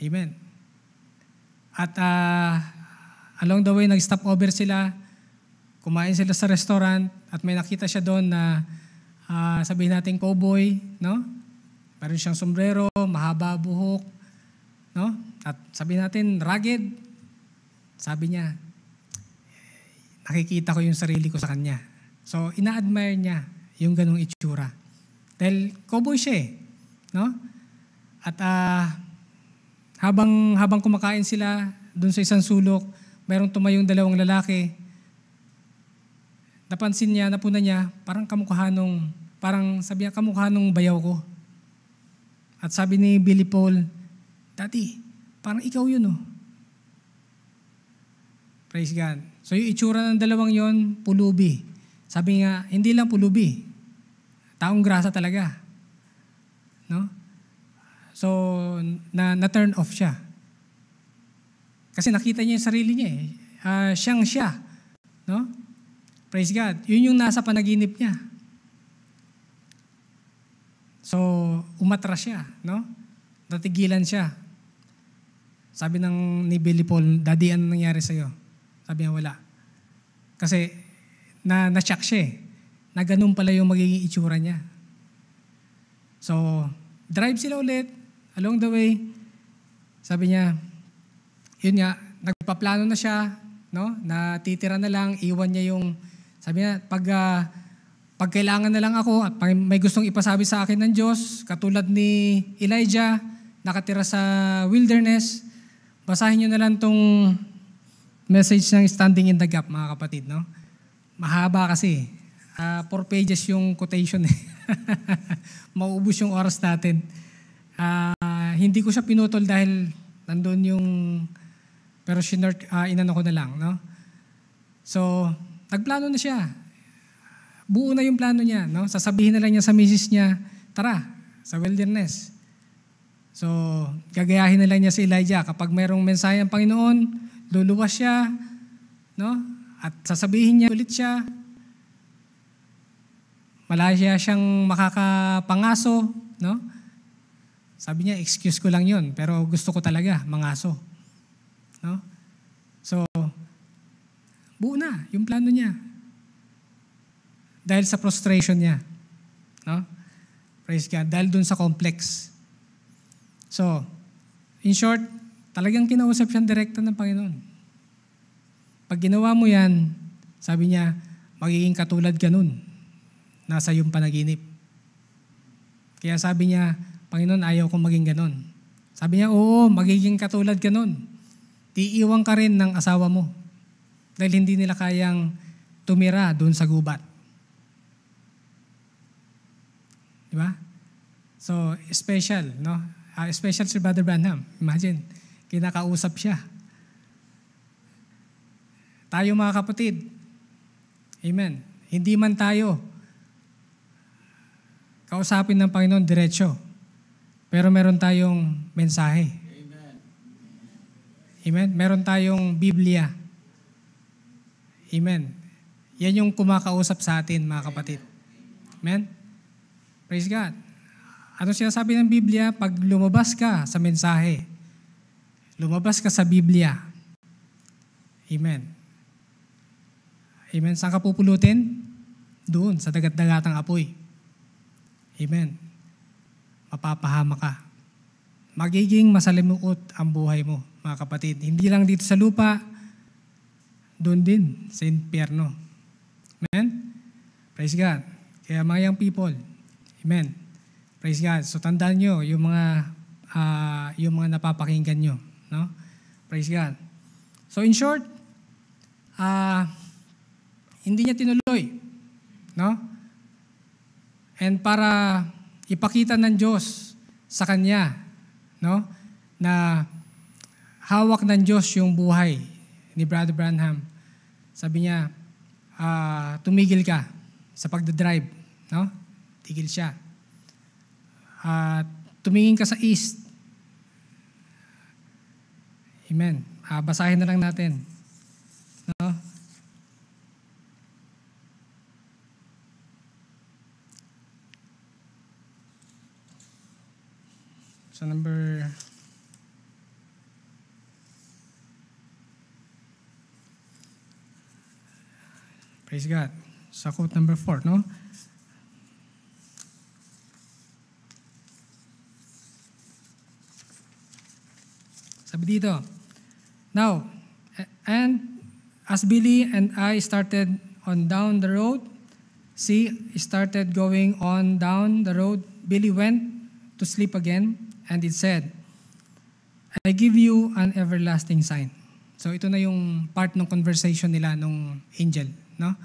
Amen. At uh, along the way, nag-stop over sila. Kumain sila sa restaurant at may nakita siya doon na uh, sabihin natin cowboy, no? Meron siyang sombrero, mahaba buhok, no? At sabi natin, rugged. Sabi niya, nakikita ko yung sarili ko sa kanya. So, ina-admire niya yung ganung itsura. Dahil cowboy siya, eh, no? At uh, habang, habang kumakain sila, dun sa isang sulok, merong tumayong dalawang lalaki. Napansin niya, napuna niya, parang kamukha nung, parang sabi niya, kamukha nung bayaw ko. At sabi ni Billy Paul, Daddy, parang ikaw yun, oh. Praise God. So yung itsura ng dalawang yon, pulubi. Sabi nga, hindi lang pulubi. Taong grasa talaga. No? So, na, na-turn off siya. Kasi nakita niya yung sarili niya, eh. Uh, siyang siya. No? Praise God. Yun yung nasa panaginip niya. So, umatras siya, no? Natigilan siya. Sabi ng ni Billy Paul, Daddy, ano nangyari sa'yo? Sabi niya, wala. Kasi, na, na-shock siya, eh. Na ganun pala yung magiging itsura niya. So, drive sila ulit. Along the way, sabi niya, yun nga, nagpaplano na siya, no? Natitira na lang, iwan niya yung, sabi niya, pag... Uh, Pag kailangan na lang ako at may gustong ipasabi sa akin ng Diyos, katulad ni Elijah, nakatira sa wilderness, basahin nyo na lang tong message ng Standing in the Gap, mga kapatid. No? Mahaba kasi. Uh, four pages yung quotation. Mauubos yung oras natin. Uh, hindi ko siya pinutol dahil nandun yung... Pero sinert, uh, inano ko na lang. No? So, nagplano na siya. Buo na yung plano niya, no? Sasabihin na lang niya sa misis niya, tara, sa wilderness. So, gagayahin na lang niya si Elijah. Kapag mayroong mensahe ng Panginoon, luluwas siya, no? At sasabihin niya ulit siya. Malaya siyang makakapangaso, no? Sabi niya, excuse ko lang yun, pero gusto ko talaga mangaso. No? So, buo na yung plano niya. Dahil sa prostration niya. No? Praise God. Dahil dun sa complex. So, in short, talagang kinausap siyang direkta ng Panginoon. Pag ginawa mo yan, sabi niya, magiging katulad ka nun. Nasa iyong panaginip. Kaya sabi niya, Panginoon, ayaw kong maging ganun. Sabi niya, oo, magiging katulad ka nun. Iiwan ka rin ng asawa mo. Dahil hindi nila kayang tumira doon sa gubat. Diba? So, special, no? Uh, special si Brother Branham. Imagine, kinakausap siya. Tayo mga kapatid, amen, hindi man tayo kausapin ng Panginoon diretso, pero meron tayong mensahe. Amen? Meron tayong Biblia. Amen? Yan yung kumakausap sa atin, mga kapatid. Amen? Praise God. Ano sinasabi ng Biblia? Pag lumabas ka sa mensahe, lumabas ka sa Biblia. Amen. Amen. Saan ka pupulutin? Doon, sa dagat-dagatang apoy. Amen. Mapapahama ka. Magiging masalimuot ang buhay mo, mga kapatid. Hindi lang dito sa lupa, doon din, sa impyerno. Amen. Praise God. Kaya mga young people, amen. Praise God. So tandaan nyo yung mga uh, yung mga napapakinggan nyo, no? Praise God. So in short, uh, hindi niya tinuloy, no? And para ipakita ng Diyos sa kanya, no, na hawak ng Diyos yung buhay ni Brother Branham, sabi niya, uh, tumigil ka sa pagdadrive, no? Tigil siya. Uh, tumingin ka sa east. Amen. Uh, basahin na lang natin. No? So number... Praise God. Sa quote number four, no? Sabi dito, now, and as Billy and I started on down the road, she started going on down the road, Billy went to sleep again, and it said, I give you an everlasting sign. So ito na yung part ng conversation nila nung angel, no?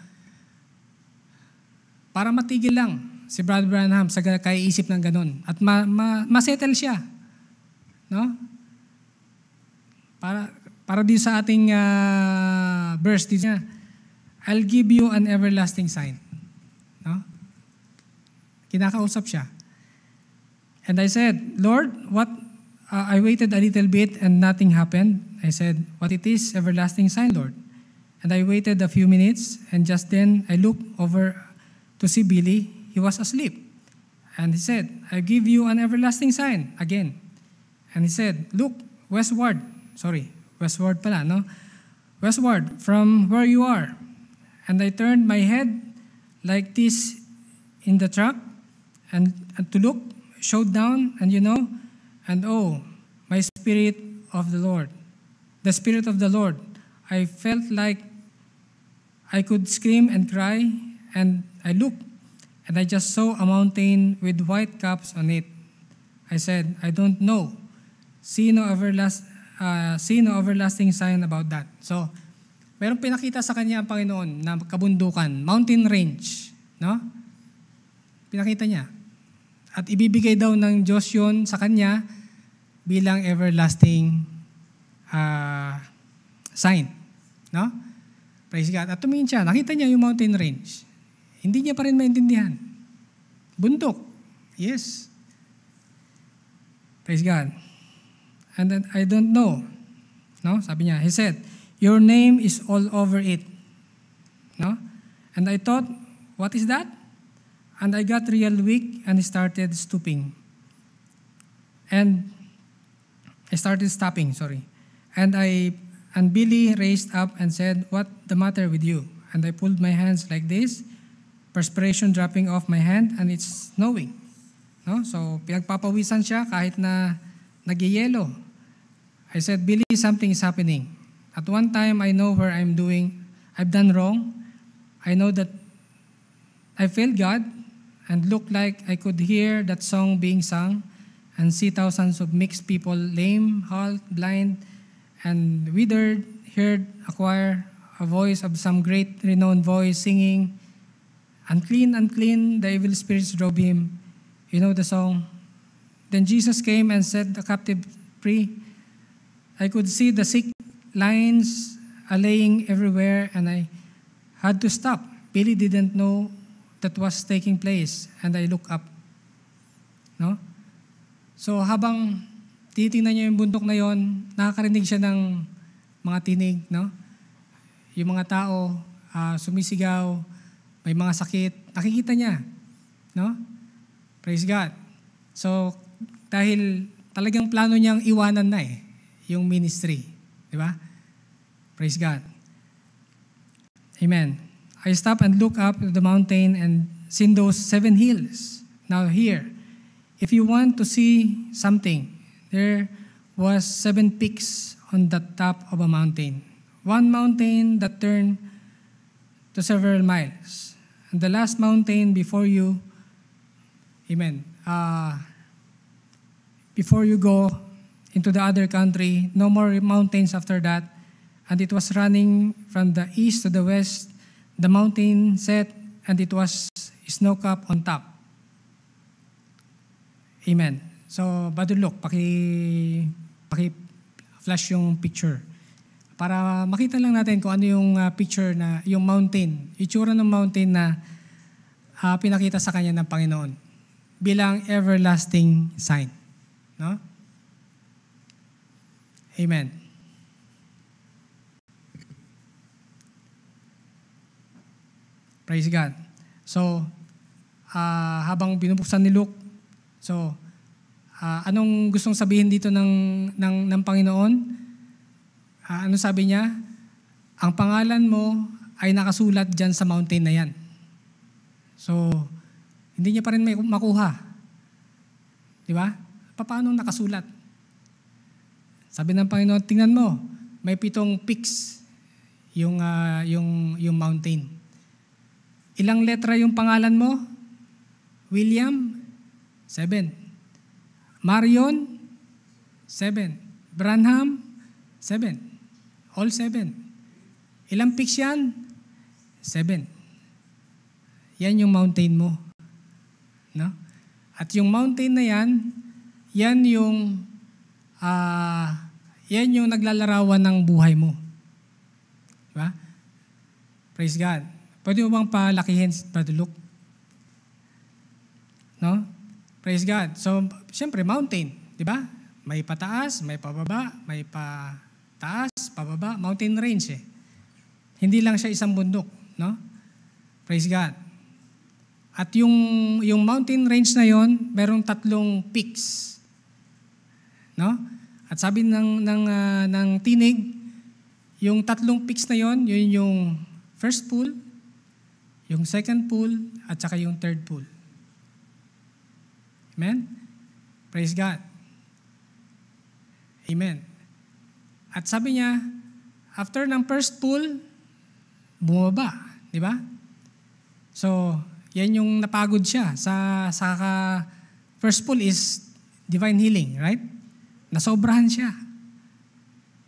Para matigil lang si Brother Branham sa kaiisip ng ganun, at ma- ma- masettle siya, no? Para, para dito sa ating uh, verse, dito niya, I'll give you an everlasting sign. No? Kinakausap siya. And I said, Lord, what? Uh, I waited a little bit and nothing happened. I said, what it is, everlasting sign, Lord? And I waited a few minutes, and just then I looked over to see Billy. He was asleep. And he said, I give you an everlasting sign again. And he said, look, westward. Sorry, westward pala, no? Westward, from where you are. And I turned my head like this in the truck, and, and to look, showed down, and you know, and oh, my spirit of the Lord, the spirit of the Lord. I felt like I could scream and cry, and I looked, and I just saw a mountain with white caps on it. I said, I don't know. See no everlasting... Uh, see no everlasting sign about that. So, merong pinakita sa kanya ang Panginoon na kabundukan, mountain range, no? Pinakita niya. At ibibigay daw ng Diyos yun sa kanya bilang everlasting uh, sign, no? Praise God. At tumingin siya, nakita niya yung mountain range. Hindi niya pa rin maintindihan. Bundok. Yes. Praise God. And then, I don't know. No? Sabi niya, he said, your name is all over it. No? And I thought, what is that? And I got real weak and started stooping. And I started stopping, sorry. And I and Billy raised up and said, what's the matter with you? And I pulled my hands like this, perspiration dropping off my hand, and it's snowing. No? So, pinagpapawisan siya kahit na Nagyayelo. I said, Billy, something is happening. At one time, I know where I'm doing, I've done wrong. I know that I failed God and looked like I could hear that song being sung and see thousands of mixed people, lame, halt, blind, and withered, heard a choir, a voice of some great renowned voice singing, unclean, unclean, the evil spirits drove him. You know the song. Then Jesus came and set the captive free. I could see the sick lines allaying everywhere, and I had to stop. Billy didn't know that was taking place, and I looked up. No? So habang titingnan niya yung bundok na yon, nakakarinig siya ng mga tinig, no? Yung mga tao, uh, sumisigaw, may mga sakit, nakikita niya, no? Praise God. So, dahil talagang plano niyang iwanan na eh, yung ministry, di ba? Praise God. Amen. I stopped and looked up the mountain and seen those seven hills. Now here, if you want to see something, there was seven peaks on the top of a mountain. One mountain that turned to several miles. And the last mountain before you, amen, uh, before you go into the other country, no more mountains after that. And it was running from the east to the west. The mountain set, and it was snow cap on top. Amen. So, Badulok, paki, paki flash yung picture. Para makita lang natin kung ano yung uh, picture na, yung mountain, itsura ng mountain na uh, pinakita sa kanya ng Panginoon bilang everlasting sign. No? Amen. Praise God. So, uh, habang binubuksan ni Luke, so, uh, anong gustong sabihin dito ng, ng, ng Panginoon? Uh, ano sabi niya? Ang pangalan mo ay nakasulat dyan sa mountain na yan. So, hindi niya pa rin may makuha. Di ba? Paano nakasulat? Sabi ng Panginoon, tingnan mo, may pitong peaks yung, uh, yung, yung mountain. Ilang letra yung pangalan mo? William? Seven. Marion? Seven. Branham? Seven. All seven. Ilang peaks yan? Seven. Yan yung mountain mo. No? At yung mountain na yan, yan yung, uh, yan yung naglalarawan ng buhay mo. Diba? Praise God. Pwede mo bang palakihin, Brother Luke? No? Praise God. So, siyempre, mountain. Di ba? May pataas, may pababa, may pataas, pababa. Mountain range eh. Hindi lang siya isang bundok. No? Praise God. At yung, yung mountain range na yon, merong tatlong peaks. No? At sabi ng, ng, uh, ng tinig, yung tatlong peaks na yon, yun yung first pool, yung second pool, at saka yung third pool. Amen? Praise God. Amen. At sabi niya, after ng first pool, bumaba. Di ba? So, yan yung napagod siya. Sa, sa first pool is divine healing, right? Nasobrahan siya.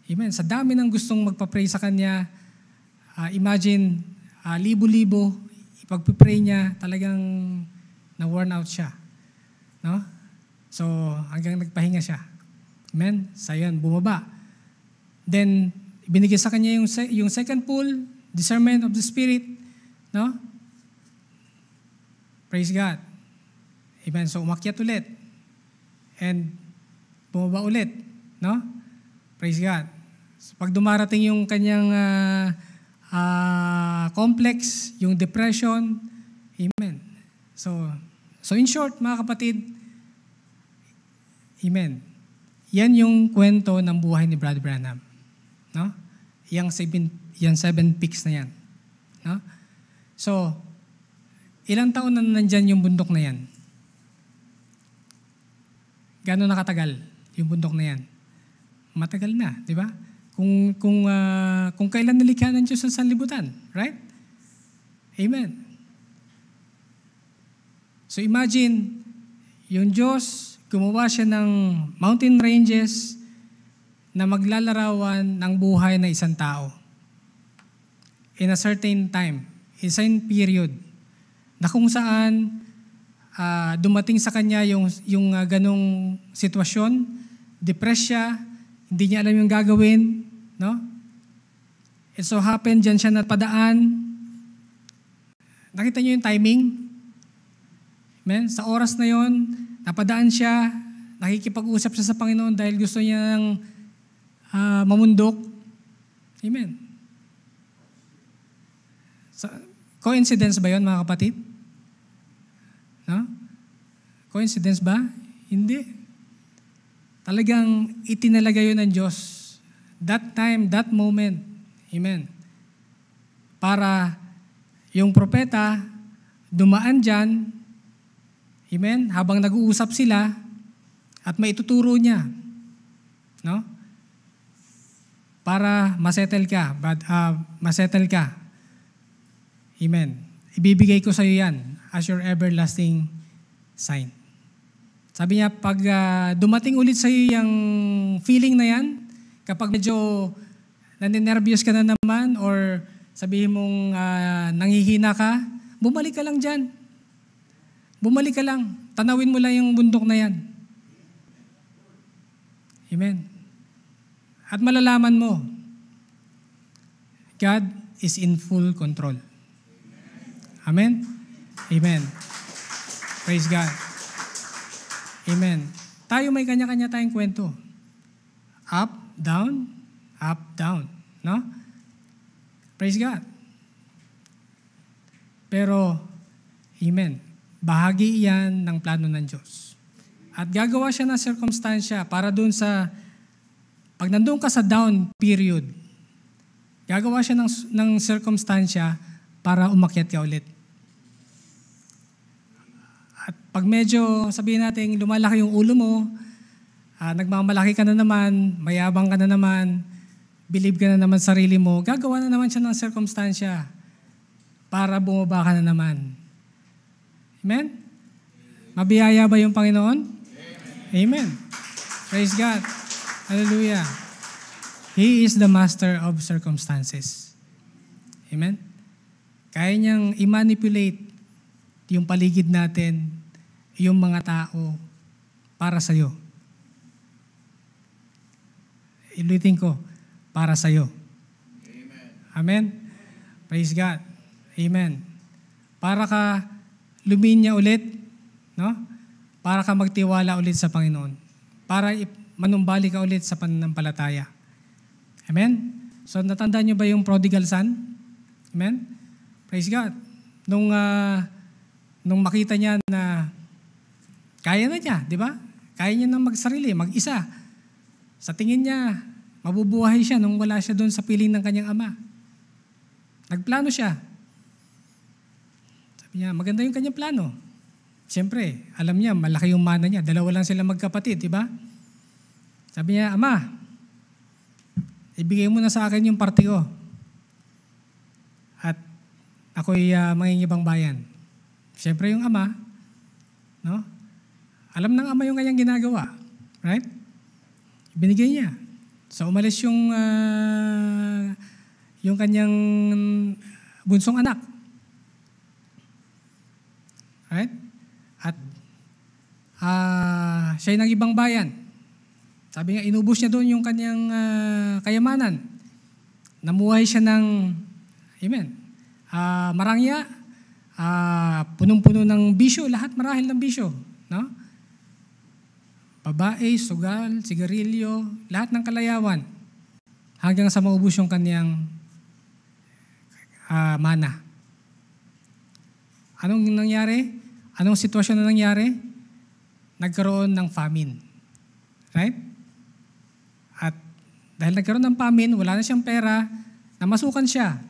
Amen. Sa dami ng gustong magpa-pray sa kanya, uh, imagine, uh, libo-libo, pag-pray niya, talagang na-worn out siya. No? So, hanggang nagpahinga siya. Amen? So, yun, bumaba. Then, binigay sa kanya yung, se yung second pool, discernment of the Spirit. No? Praise God. Amen? So, umakyat ulit. And, bumaba ulit. No? Praise God. So, pag dumarating yung kanyang uh, Uh, complex, yung depression. Amen. So, so in short, mga kapatid, amen. Yan yung kwento ng buhay ni Brother Branham. No? Yang seven, yang seven peaks na yan. No? So, ilang taon na nandyan yung bundok na yan? Gano'n nakatagal yung bundok na yan. Matagal na, di ba? Kung, kung, uh, kung kailan nalikha ng Diyos ang sanlibutan, right? Amen. So imagine, yung Diyos, gumawa siya ng mountain ranges na maglalarawan ng buhay na isang tao. In a certain time, isang period, na kung saan uh, dumating sa kanya yung, yung uh, ganong sitwasyon, depressed siya, hindi niya alam yung gagawin, no? It so happened, dyan siya napadaan. Nakita niyo yung timing? Amen? Sa oras na yon, napadaan siya, nakikipag-usap siya sa Panginoon dahil gusto niya ng uh, mamundok. Amen. So, coincidence ba yon mga kapatid? No? Coincidence ba? Hindi. Talagang itinalaga yun ng Diyos. That time, that moment. Amen. Para yung propeta dumaan dyan. Amen? Habang nag-uusap sila at maituturo niya. No? Para masettle ka. But, uh, masettle ka. Amen? Ibibigay ko sa iyo yan as your everlasting sign. Sabi niya, pag uh, dumating ulit sa iyo yung feeling na yan, kapag medyo naninervyos ka na naman or sabihin mong uh, nanghihina ka, bumalik ka lang dyan. Bumalik ka lang. Tanawin mo lang yung bundok na yan. Amen. At malalaman mo, God is in full control. Amen? Amen. Praise God. Amen. Tayo may kanya-kanya tayong kwento. Up, down, up, down. No? Praise God. Pero, amen. Bahagi iyan ng plano ng Diyos. At gagawa siya ng circumstansya para doon sa, pag nandun ka sa down period, gagawa siya ng, ng circumstansya para umakyat ka ulit. At pag medyo, sabihin natin, lumalaki yung ulo mo, ah, nagmamalaki ka na naman, mayabang ka na naman, believe ka na naman sarili mo, gagawa na naman siya ng circumstansya para bumaba ka na naman. Amen? Mabiyaya ba yung Panginoon? Amen. Amen. Praise God. Hallelujah. He is the master of circumstances. Amen? Kaya niyang i-manipulate yung paligid natin, yung mga tao, para sa'yo. Ilutin ko, para sa'yo. Amen. Amen? Praise God. Amen. Para ka luminya ulit, no? Para ka magtiwala ulit sa Panginoon. Para manumbalik ka ulit sa pananampalataya. Amen? So natandaan niyo ba yung prodigal son? Amen? Praise God. Nung, uh, nung makita niya na kaya na niya, di ba? Kaya niya nang magsarili, mag-isa. Sa tingin niya, mabubuhay siya nung wala siya doon sa piling ng kanyang ama. Nagplano siya. Yeah, maganda yung kanyang plano. Siyempre, alam niya, malaki yung mana niya. Dalawa lang sila magkapatid, di ba? Sabi niya, Ama, ibigay mo na sa akin yung parte ko. At ako'y uh, mangingibang bayan. Siyempre yung ama, no? Alam ng ama yung kanyang ginagawa. Right? Binigay niya. So umalis yung, uh, yung kanyang bunsong anak. Right? At uh, siya'y nag-ibang bayan. Sabi nga, inubos niya doon yung kanyang uh, kayamanan. Namuhay siya ng, amen, uh, marangya, uh, punong-puno ng bisyo, lahat marahil ng bisyo. No? Babae, sugal, sigarilyo, lahat ng kalayawan. Hanggang sa maubos yung kanyang uh, mana. Anong nangyari? Anong sitwasyon na nangyari? Nagkaroon ng famine. Right? At dahil nagkaroon ng famine, wala na siyang pera, namasukan siya.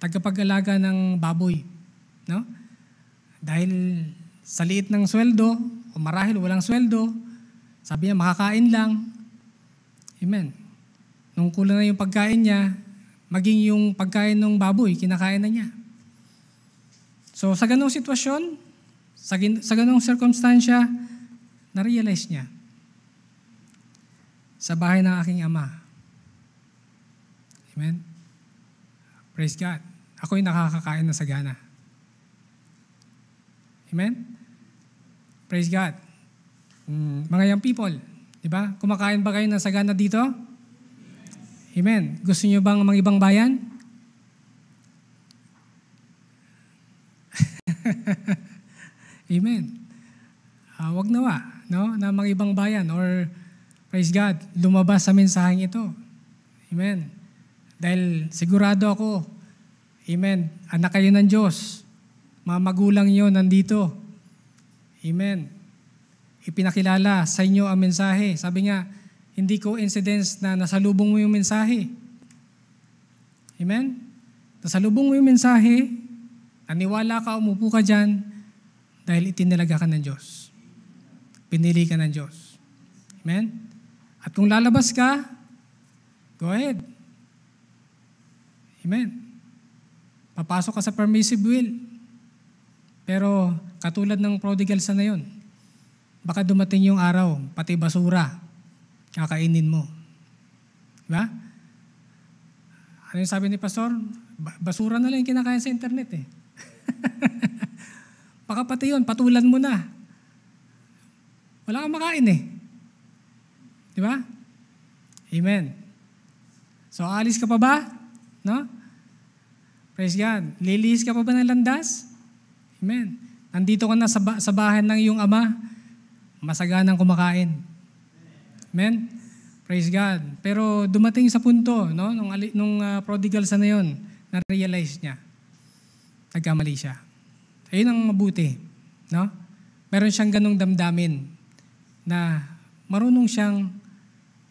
Tagapag-alaga ng baboy. No? Dahil sa liit ng sweldo, o marahil walang sweldo, Sabi niya, makakain lang. Amen. Nung kulang na yung pagkain niya, maging yung pagkain ng baboy, kinakain na niya. So sa ganong sitwasyon, sa, sa ganong circumstansya, na-realize niya, sa bahay ng aking ama. Amen. Praise God. Ako'y nakakakain na sagana. Amen. Praise God. Mm, mga young people, di ba? Kumakain ba kayo ng sagana dito? Amen. Gusto niyo bang mga ibang bayan? Amen. Uh, wag nawa, no? Na mga ibang bayan or praise God, lumabas sa mensaheng ito. Amen. Dahil sigurado ako, amen, anak kayo ng Diyos. Mga magulang niyo nandito. Amen. Ipinakilala sa inyo ang mensahe. Sabi nga, hindi coincidence na nasalubong mo yung mensahe. Amen? Nasalubong mo yung mensahe, naniwala ka, umupo ka dyan, dahil itinalaga ka ng Diyos. Pinili ka ng Diyos. Amen? At kung lalabas ka, go ahead. Amen? Papasok ka sa permissive will. Pero katulad ng prodigal sa na yun, baka dumating yung araw, pati basura, kakainin mo. Diba? Ano yung sabi ni Pastor? Basura na lang yung kinakain sa internet eh. Baka pati yun, patulan mo na. Wala kang makain eh. Diba? Amen. So alis ka pa ba? No? Praise God. Lilihis ka pa ba ng landas? Amen. Nandito ka na sa, ba- sa bahay ng iyong ama, masaganang kumakain. Amen. Praise God. Pero dumating sa punto, no, nung, nung uh, prodigal sa na yun, na-realize niya. Nagkamali siya. Ayun ang mabuti. No? Meron siyang ganung damdamin na marunong siyang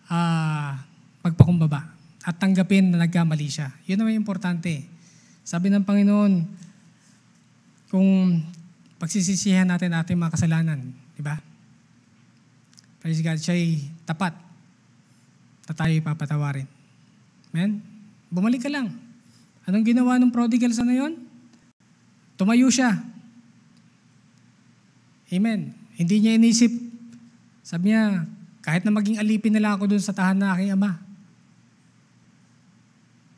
uh, magpakumbaba at tanggapin na nagkamali siya. Yun naman yung importante. Sabi ng Panginoon, kung pagsisisihan natin ating mga kasalanan, di ba? Praise God, siya'y tapat na tayo ipapatawarin. Amen? Bumalik ka lang. Anong ginawa ng prodigal sa na yun? Tumayo siya. Amen. Hindi niya inisip. Sabi niya, kahit na maging alipin na lang ako dun sa tahan na aking ama.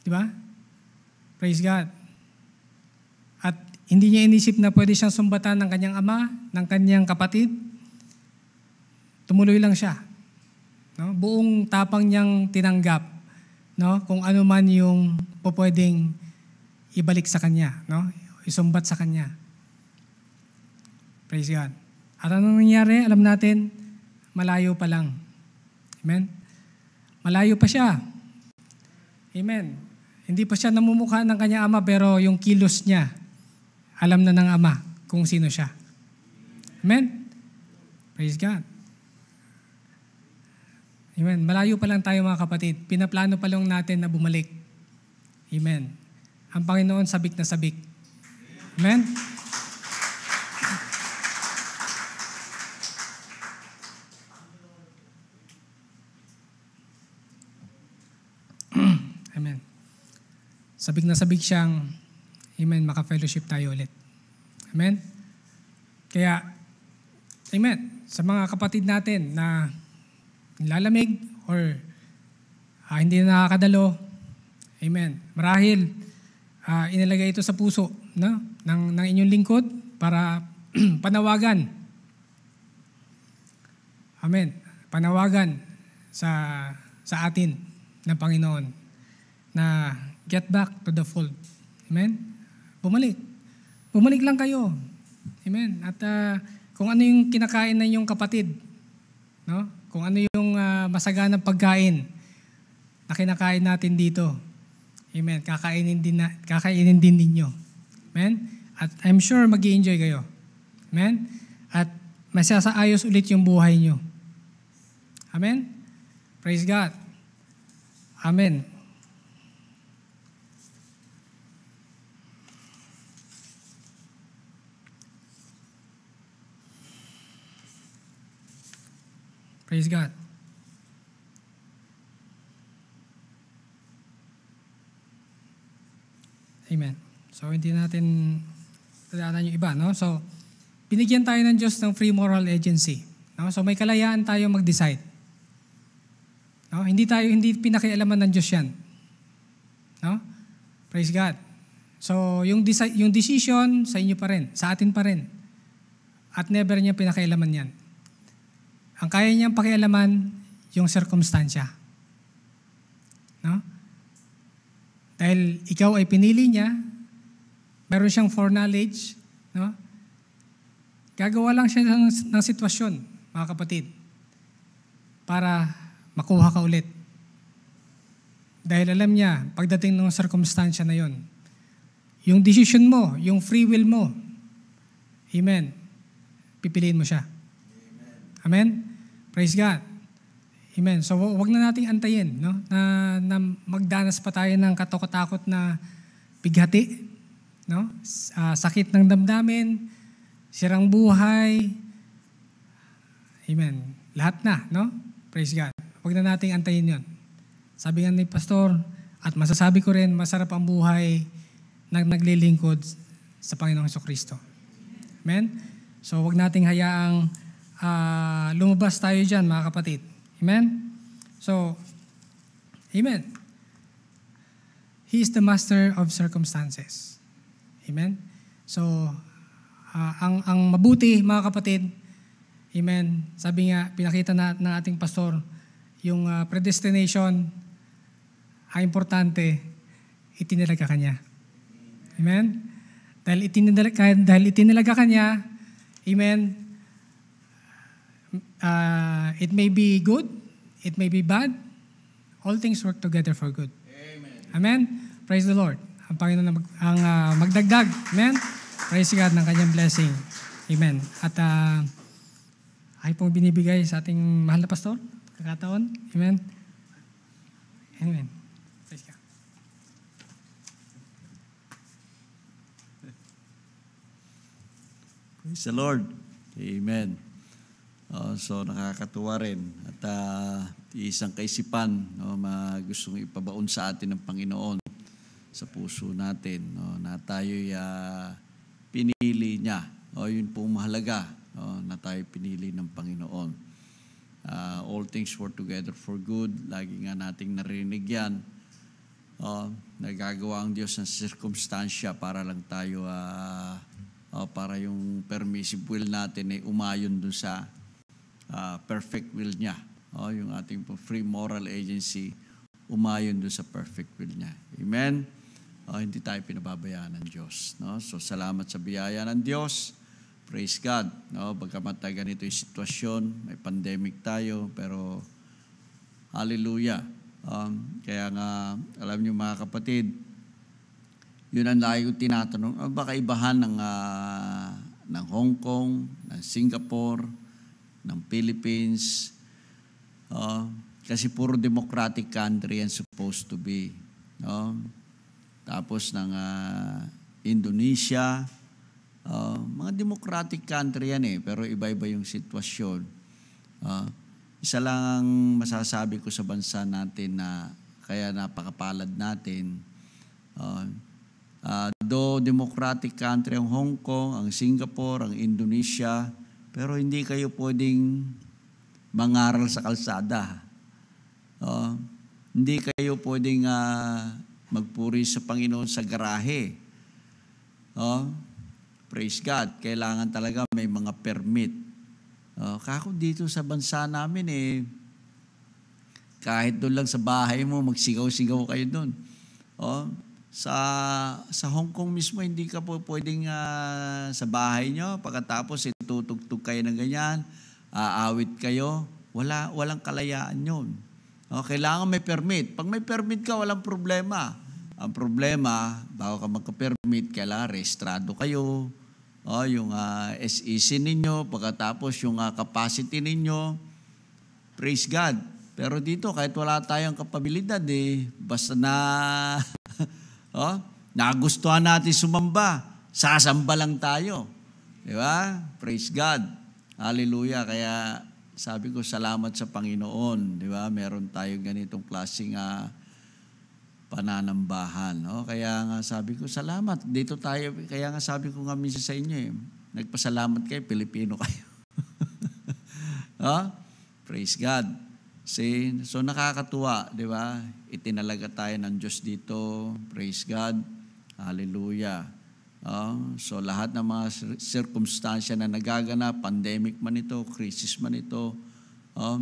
Di ba? Praise God. Hindi niya inisip na pwede siyang sumbatan ng kanyang ama, ng kanyang kapatid. Tumuloy lang siya. No? Buong tapang niyang tinanggap, no, kung ano man yung pupwedeng ibalik sa kanya, no, isumbat sa kanya. Praise God. At anong nangyari? Alam natin, malayo pa lang. Amen? Malayo pa siya. Amen? Hindi pa siya namumukha ng kanyang ama pero yung kilos niya, alam na ng Ama kung sino siya. Amen? Praise God. Amen. Malayo pa lang tayo mga kapatid. Pinaplano pa lang natin na bumalik. Amen. Ang Panginoon sabik na sabik. Amen? Amen. Sabik na sabik siyang, amen, maka-fellowship tayo ulit. Amen? Kaya, amen, sa mga kapatid natin na nilalamig or ah, hindi na nakakadalo, amen, marahil ah, inilagay ito sa puso, no, ng, ng inyong lingkod para panawagan. Amen. Panawagan sa, sa atin ng Panginoon na get back to the fold. Amen? Bumalik. Bumalik lang kayo. Amen. At uh, kung ano yung kinakain ng iyong kapatid, no? Kung ano yung uh, masaganang pagkain na kinakain natin dito. Amen. Kakainin din na, kakainin din ninyo. Amen. At I'm sure magi-enjoy kayo. Amen. At masasaayos ulit yung buhay niyo. Amen. Praise God. Amen. Praise God. Amen. So, hindi natin tadaanan yung iba, no? So, binigyan tayo ng Diyos ng free moral agency. No? So, may kalayaan tayo mag-decide. No? Hindi tayo, hindi pinakialaman ng Diyos yan. No? Praise God. So, yung, deci- yung decision sa inyo pa rin, sa atin pa rin. At never niya pinakialaman yan. Ang kaya niyang pakialaman, yung circumstansya. No? Dahil ikaw ay pinili niya, meron siyang foreknowledge, no? Gagawa lang siya ng, ng sitwasyon, mga kapatid, para makuha ka ulit. Dahil alam niya, pagdating ng circumstansya na yon, yung decision mo, yung free will mo, amen, pipiliin mo siya. Amen? Praise God. Amen. So, wag na nating antayin, no? Na, na magdanas pa tayo ng katakot-takot na bighati, no? Uh, sakit ng damdamin, sirang buhay. Amen. Lahat na, no? Praise God. Wag na nating antayin 'yon. Sabi nga ni pastor, at masasabi ko rin, masarap ang buhay nang naglilingkod sa Panginoong Jesucristo. Amen. So, wag nating hayaang uh, lumabas tayo diyan, mga kapatid. Amen? So, amen. He is the master of circumstances. Amen? So, uh, ang, ang mabuti, mga kapatid, amen, sabi nga, pinakita na ng ating pastor, yung uh, predestination, ang importante, itinalaga kanya. Amen? Dahil itinalaga, dahil itinalaga kanya, amen, Uh, it may be good, it may be bad, all things work together for good. Amen. Amen? Praise the Lord. Ang Panginoon na mag, ang, uh, magdagdag. Amen? Praise God ng kanyang blessing. Amen. At uh, ay pong binibigay sa ating mahal na pastor, kakataon. Amen? Amen. Praise God. Praise the Lord. Amen. Uh, so nakakatuwa rin at uh, isang kaisipan, no, gustong ipabaon sa atin ng Panginoon sa puso natin, no, na tayo'y uh, pinili niya. O, yun pong mahalaga, no, na tayo pinili ng Panginoon. Uh, all things work together for good. Lagi nga nating narinig yan. Uh, nagagawa ang Diyos ng sirkumstansya para lang tayo, uh, uh, para yung permissive will natin ay umayon dun sa Uh, perfect will niya. Oh, yung ating free moral agency, umayon doon sa perfect will niya. Amen? Oh, hindi tayo pinababayaan ng Diyos. No? So, salamat sa biyaya ng Diyos. Praise God. No? Bagamat tayo ganito yung sitwasyon, may pandemic tayo, pero hallelujah. Um, kaya nga, alam niyo mga kapatid, yun ang lagi ko tinatanong, oh, baka ibahan ng, uh, ng Hong Kong, ng Singapore, ng Philippines, uh, kasi puro democratic country and supposed to be, no? Tapos ng uh, Indonesia, uh, mga democratic country yan eh, pero iba-iba yung sitwasyon. Uh, isa lang masasabi ko sa bansa natin na kaya napakapalad natin, uh, uh, though democratic country ang Hong Kong, ang Singapore, ang Indonesia, pero hindi kayo pwedeng mangaral sa kalsada. Uh, hindi kayo pwedeng uh, magpuri sa Panginoon sa garahe. Uh, praise God. Kailangan talaga may mga permit. Uh, kako dito sa bansa namin eh, kahit doon lang sa bahay mo, magsigaw-sigaw kayo doon. Uh, Sa, sa Hong Kong mismo, hindi ka po pwedeng uh, sa bahay nyo, pagkatapos itutugtog kayo ng ganyan, aawit uh, kayo, wala, walang kalayaan yun. O, kailangan may permit. Pag may permit ka, walang problema. Ang problema, bago ka magka-permit, kailangan rehistrado kayo, o, yung uh, S E C ninyo, pagkatapos yung uh, capacity ninyo. Praise God. Pero dito, kahit wala tayong kapabilidad, eh, basta na... Oh, nagustuhan natin sumamba, sasamba lang tayo. Di ba? Praise God. Hallelujah. Kaya Sabi ko, salamat sa Panginoon, di ba? Meron tayong ganitong klaseng uh, pananambahan, no? Kaya nga sabi ko, salamat. Dito tayo, kaya nga sabi ko nga minsan sa inyo, eh, nagpasalamat kayo, Pilipino kayo. No? Praise God. See? So nakakatuwa, di ba? Itinalaga tayo ng Diyos dito. Praise God. Hallelujah. Uh, so lahat ng mga circumstansya na nagaganap, pandemic man ito, crisis man ito, uh,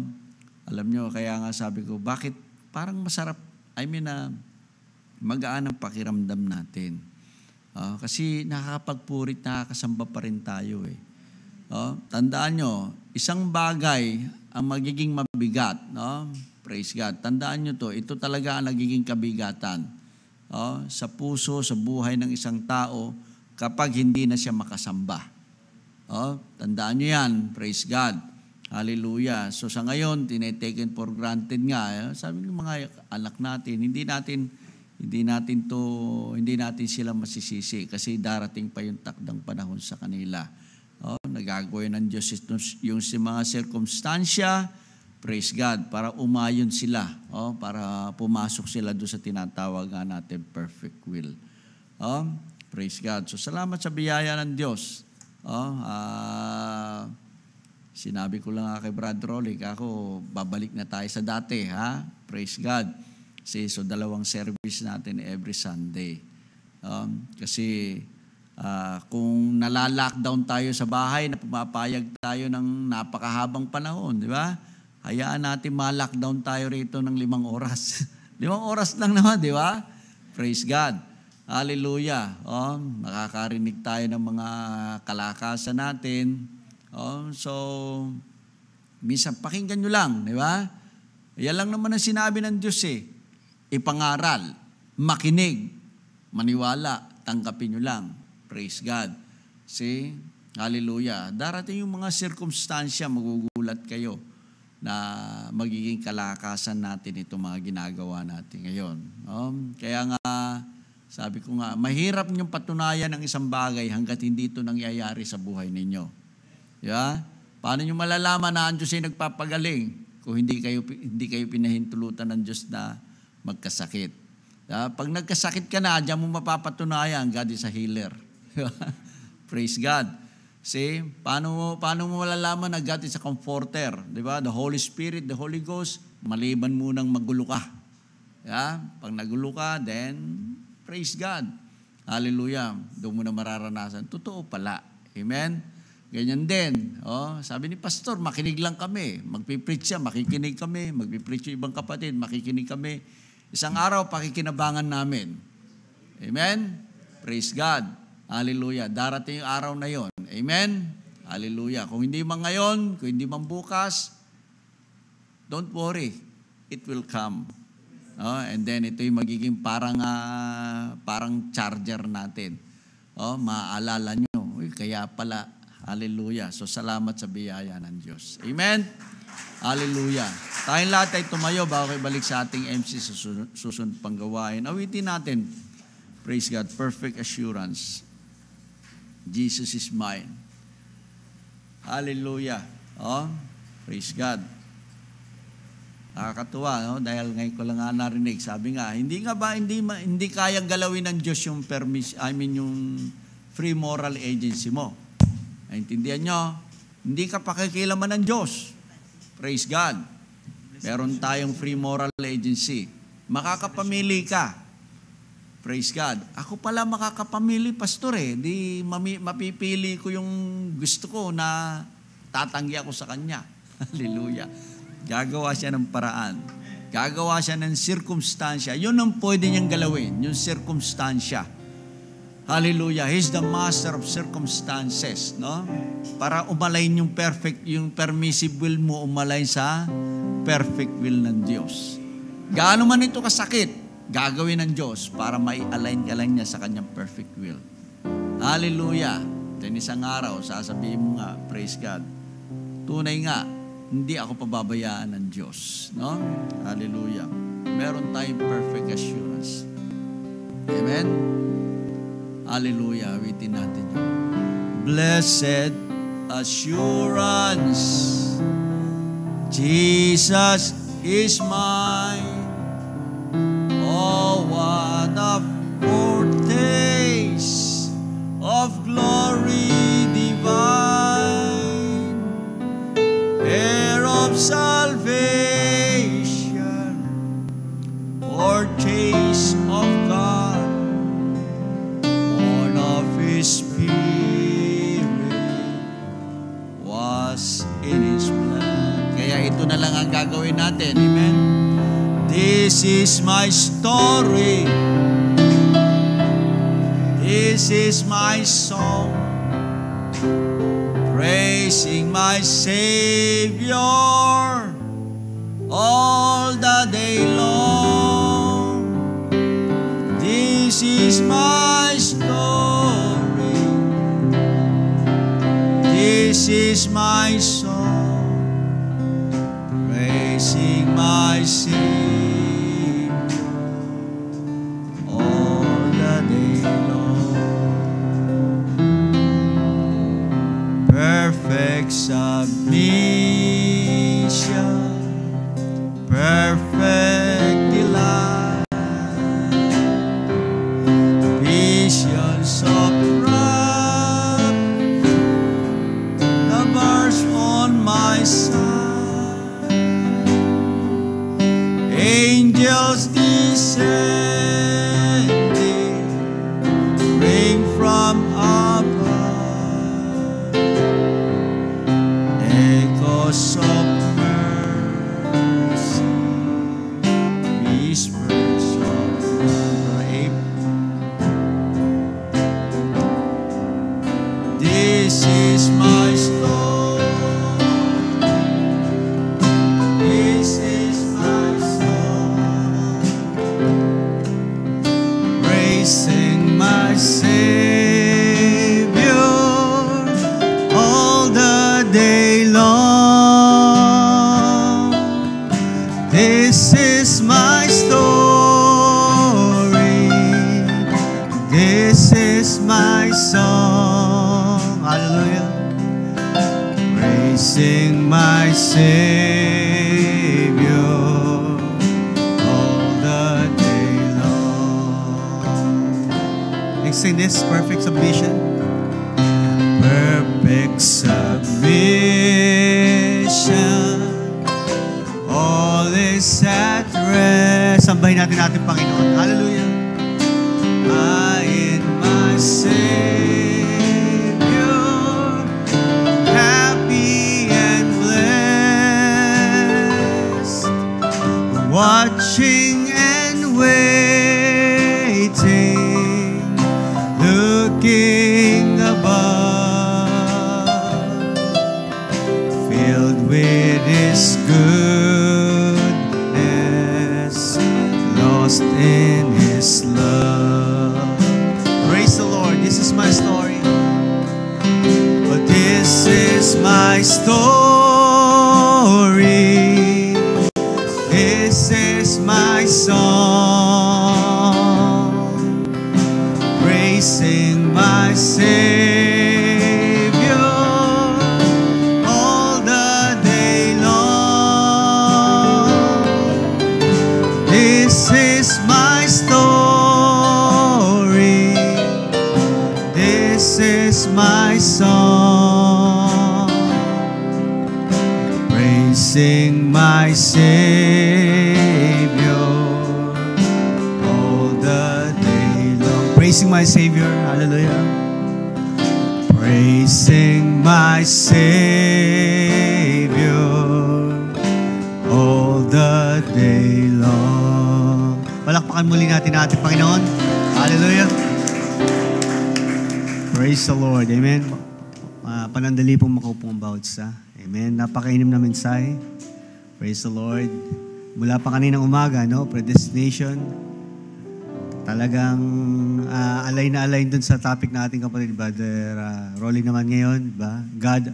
alam nyo, kaya nga sabi ko, bakit parang masarap, I mean, uh, magaan ang pakiramdam natin. Uh, kasi nakakapagpurit, nakakasamba pa rin tayo eh. Uh, tandaan nyo, isang bagay ang magiging mabigat. No? Praise God. Tandaan nyo to, ito talaga ang nagiging kabigatan uh, sa puso, sa buhay ng isang tao, kapag hindi na siya makasamba. Oh, tandaan nyo yan, praise God. Hallelujah. So sa ngayon, tinetaken for granted nga. Sabi ng mga anak natin, hindi natin, hindi natin to, hindi natin sila masisisi kasi darating pa yung takdang panahon sa kanila. Oh, nagagawin ng Diyos yung si mga circumstansya, praise God, para umayon sila. Oh, para pumasok sila doon sa tinatawagan natin perfect will. Oh, praise God. So salamat sa biyaya ng Diyos. Oh, uh, sinabi ko lang kay Brad Rolick, ako babalik na tayo sa dati, ha? Praise God. See, so dalawang service natin every Sunday. Um, kasi uh, kung nalalockdown tayo sa bahay, na pumapayag tayo ng napakahabang panahon, di ba? Hayaan natin ma-lockdown tayo rito ng limang oras. Limang oras lang naman, di ba? Praise God. Hallelujah. Oh, makakarinig tayo ng mga kalakasan natin. Oh, so, minsan pakinggan nyo lang, di ba? Yan lang naman ang sinabi ng Diyos eh. Ipangaral, makinig, maniwala, tanggapin nyo lang. Praise God. See? Hallelujah. Darating yung mga sirkumstansya, magugulat kayo na magiging kalakasan natin itong mga ginagawa natin ngayon. Oh, kaya nga, sabi ko nga, mahirap niyong patunayan ang isang bagay hanggat hindi ito nangyayari sa buhay ninyo. Yeah? Paano niyo malalaman na ang Diyos ay nagpapagaling kung hindi kayo, hindi kayo pinahintulutan ng Diyos na magkasakit? Yeah? Pag nagkasakit ka na, diyan mo mapapatunayan, God is a healer. Praise God. See? Paano mo, paano mo malalaman na God is a comforter? Diba? The Holy Spirit, the Holy Ghost, maliban munang magulo ka. Yeah? Pag nagulo ka, then... praise God. Hallelujah. Doon mo na mararanasan. Totoo pala. Amen? Ganyan din. Oh, sabi ni Pastor, makinig lang kami. Magpipreach siya, makikinig kami. Magpipreach yung ibang kapatid, makikinig kami. Isang araw, pakikinabangan namin. Amen? Praise God. Hallelujah. Darating yung araw na yon. Amen? Hallelujah. Kung hindi man ngayon, kung hindi man bukas, don't worry. It will come. Oh, and then ito yung magiging parang uh, parang charger natin. Oh, maaalala nyo. Uy, kaya pala. Hallelujah. So salamat sa biyaya ng Diyos. Amen? Hallelujah. Tayong lahat ay tumayo bago kayo balik sa ating M C sa susunod pang gawain. Awitin natin. Praise God. Perfect assurance. Jesus is mine. Hallelujah. Oh, praise God. Nakakatuwa, no? Dahil ngayon ko lang nga narinig. Sabi nga, hindi nga ba, hindi, hindi kayang galawin ng Diyos yung permis, I mean yung free moral agency mo. Naintindihan nyo? Hindi ka pakikilaman ng Diyos. Praise God. Meron tayong free moral agency. Makakapamili ka. Praise God. Ako pala makakapamili, Pastor eh. Di mapipili ko yung gusto ko na tatanggi ako sa Kanya. Hallelujah. Gagawa siya ng paraan. Gagawa siya ng sirkumstansya. Yun ang pwede niyang galawin, yung sirkumstansya. Hallelujah. He's the master of circumstances, no? Para umalayin yung perfect, yung permissive will mo, umalayin sa perfect will ng Diyos. Gaano man ito kasakit, gagawin ng Diyos para mai-align ka lang niya sa Kanyang perfect will. Hallelujah. Then isang araw, sasabihin mo nga, praise God, tunay nga, hindi ako pababayaan ng Diyos. No? Hallelujah. Meron tayong perfect assurance. Amen? Hallelujah. Awitin natin yun. Blessed assurance, Jesus is mine. Oh, what a foretaste of glory divine, heir of salvation, foretaste of God, born of His Spirit, was in His plan. Kaya ito na lang ang gagawin natin, amen? This is my story. This is my song, praising my Savior all the day long. This is my story. This is my song, praising my Savior. Submission, perfect delight, visions of wrath, the bars on my side, angels descend. Praise the Lord. Mula pa kaninang umaga, no? Predestination. Talagang uh, alay na alay dun sa topic natin, kapatid. Brother uh, Rolly naman ngayon, ba? God,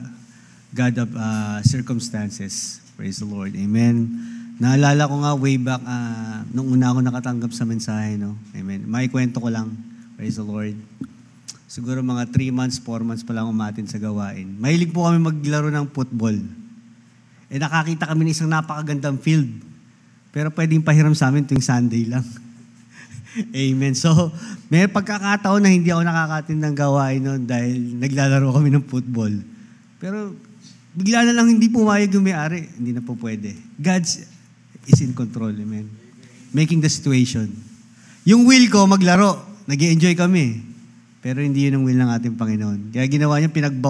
God of uh, circumstances. Praise the Lord. Amen. Naalala ko nga way back, uh, nung una ako nakatanggap sa mensahe, no? Amen. May kwento ko lang. Praise the Lord. Siguro mga three months, four months pa lang umatin sa gawain. Mahilig po kami maglaro ng football. Eh nakakita kami ng isang napakagandang field. Pero pwedeng pahiram sa amin tuwing Sunday lang. Amen. So, may pagkakataon na hindi ako nakakatin ng gawain noon dahil naglalaro kami ng football. Pero bigla na lang hindi pumayag yung may-ari. Hindi na po pwede. God is in control. Amen. Making the situation. Yung will ko maglaro. Nag-i-enjoy kami. Pero hindi yun ang will ng ating Panginoon. Kaya ginawa niya, pinagbawa.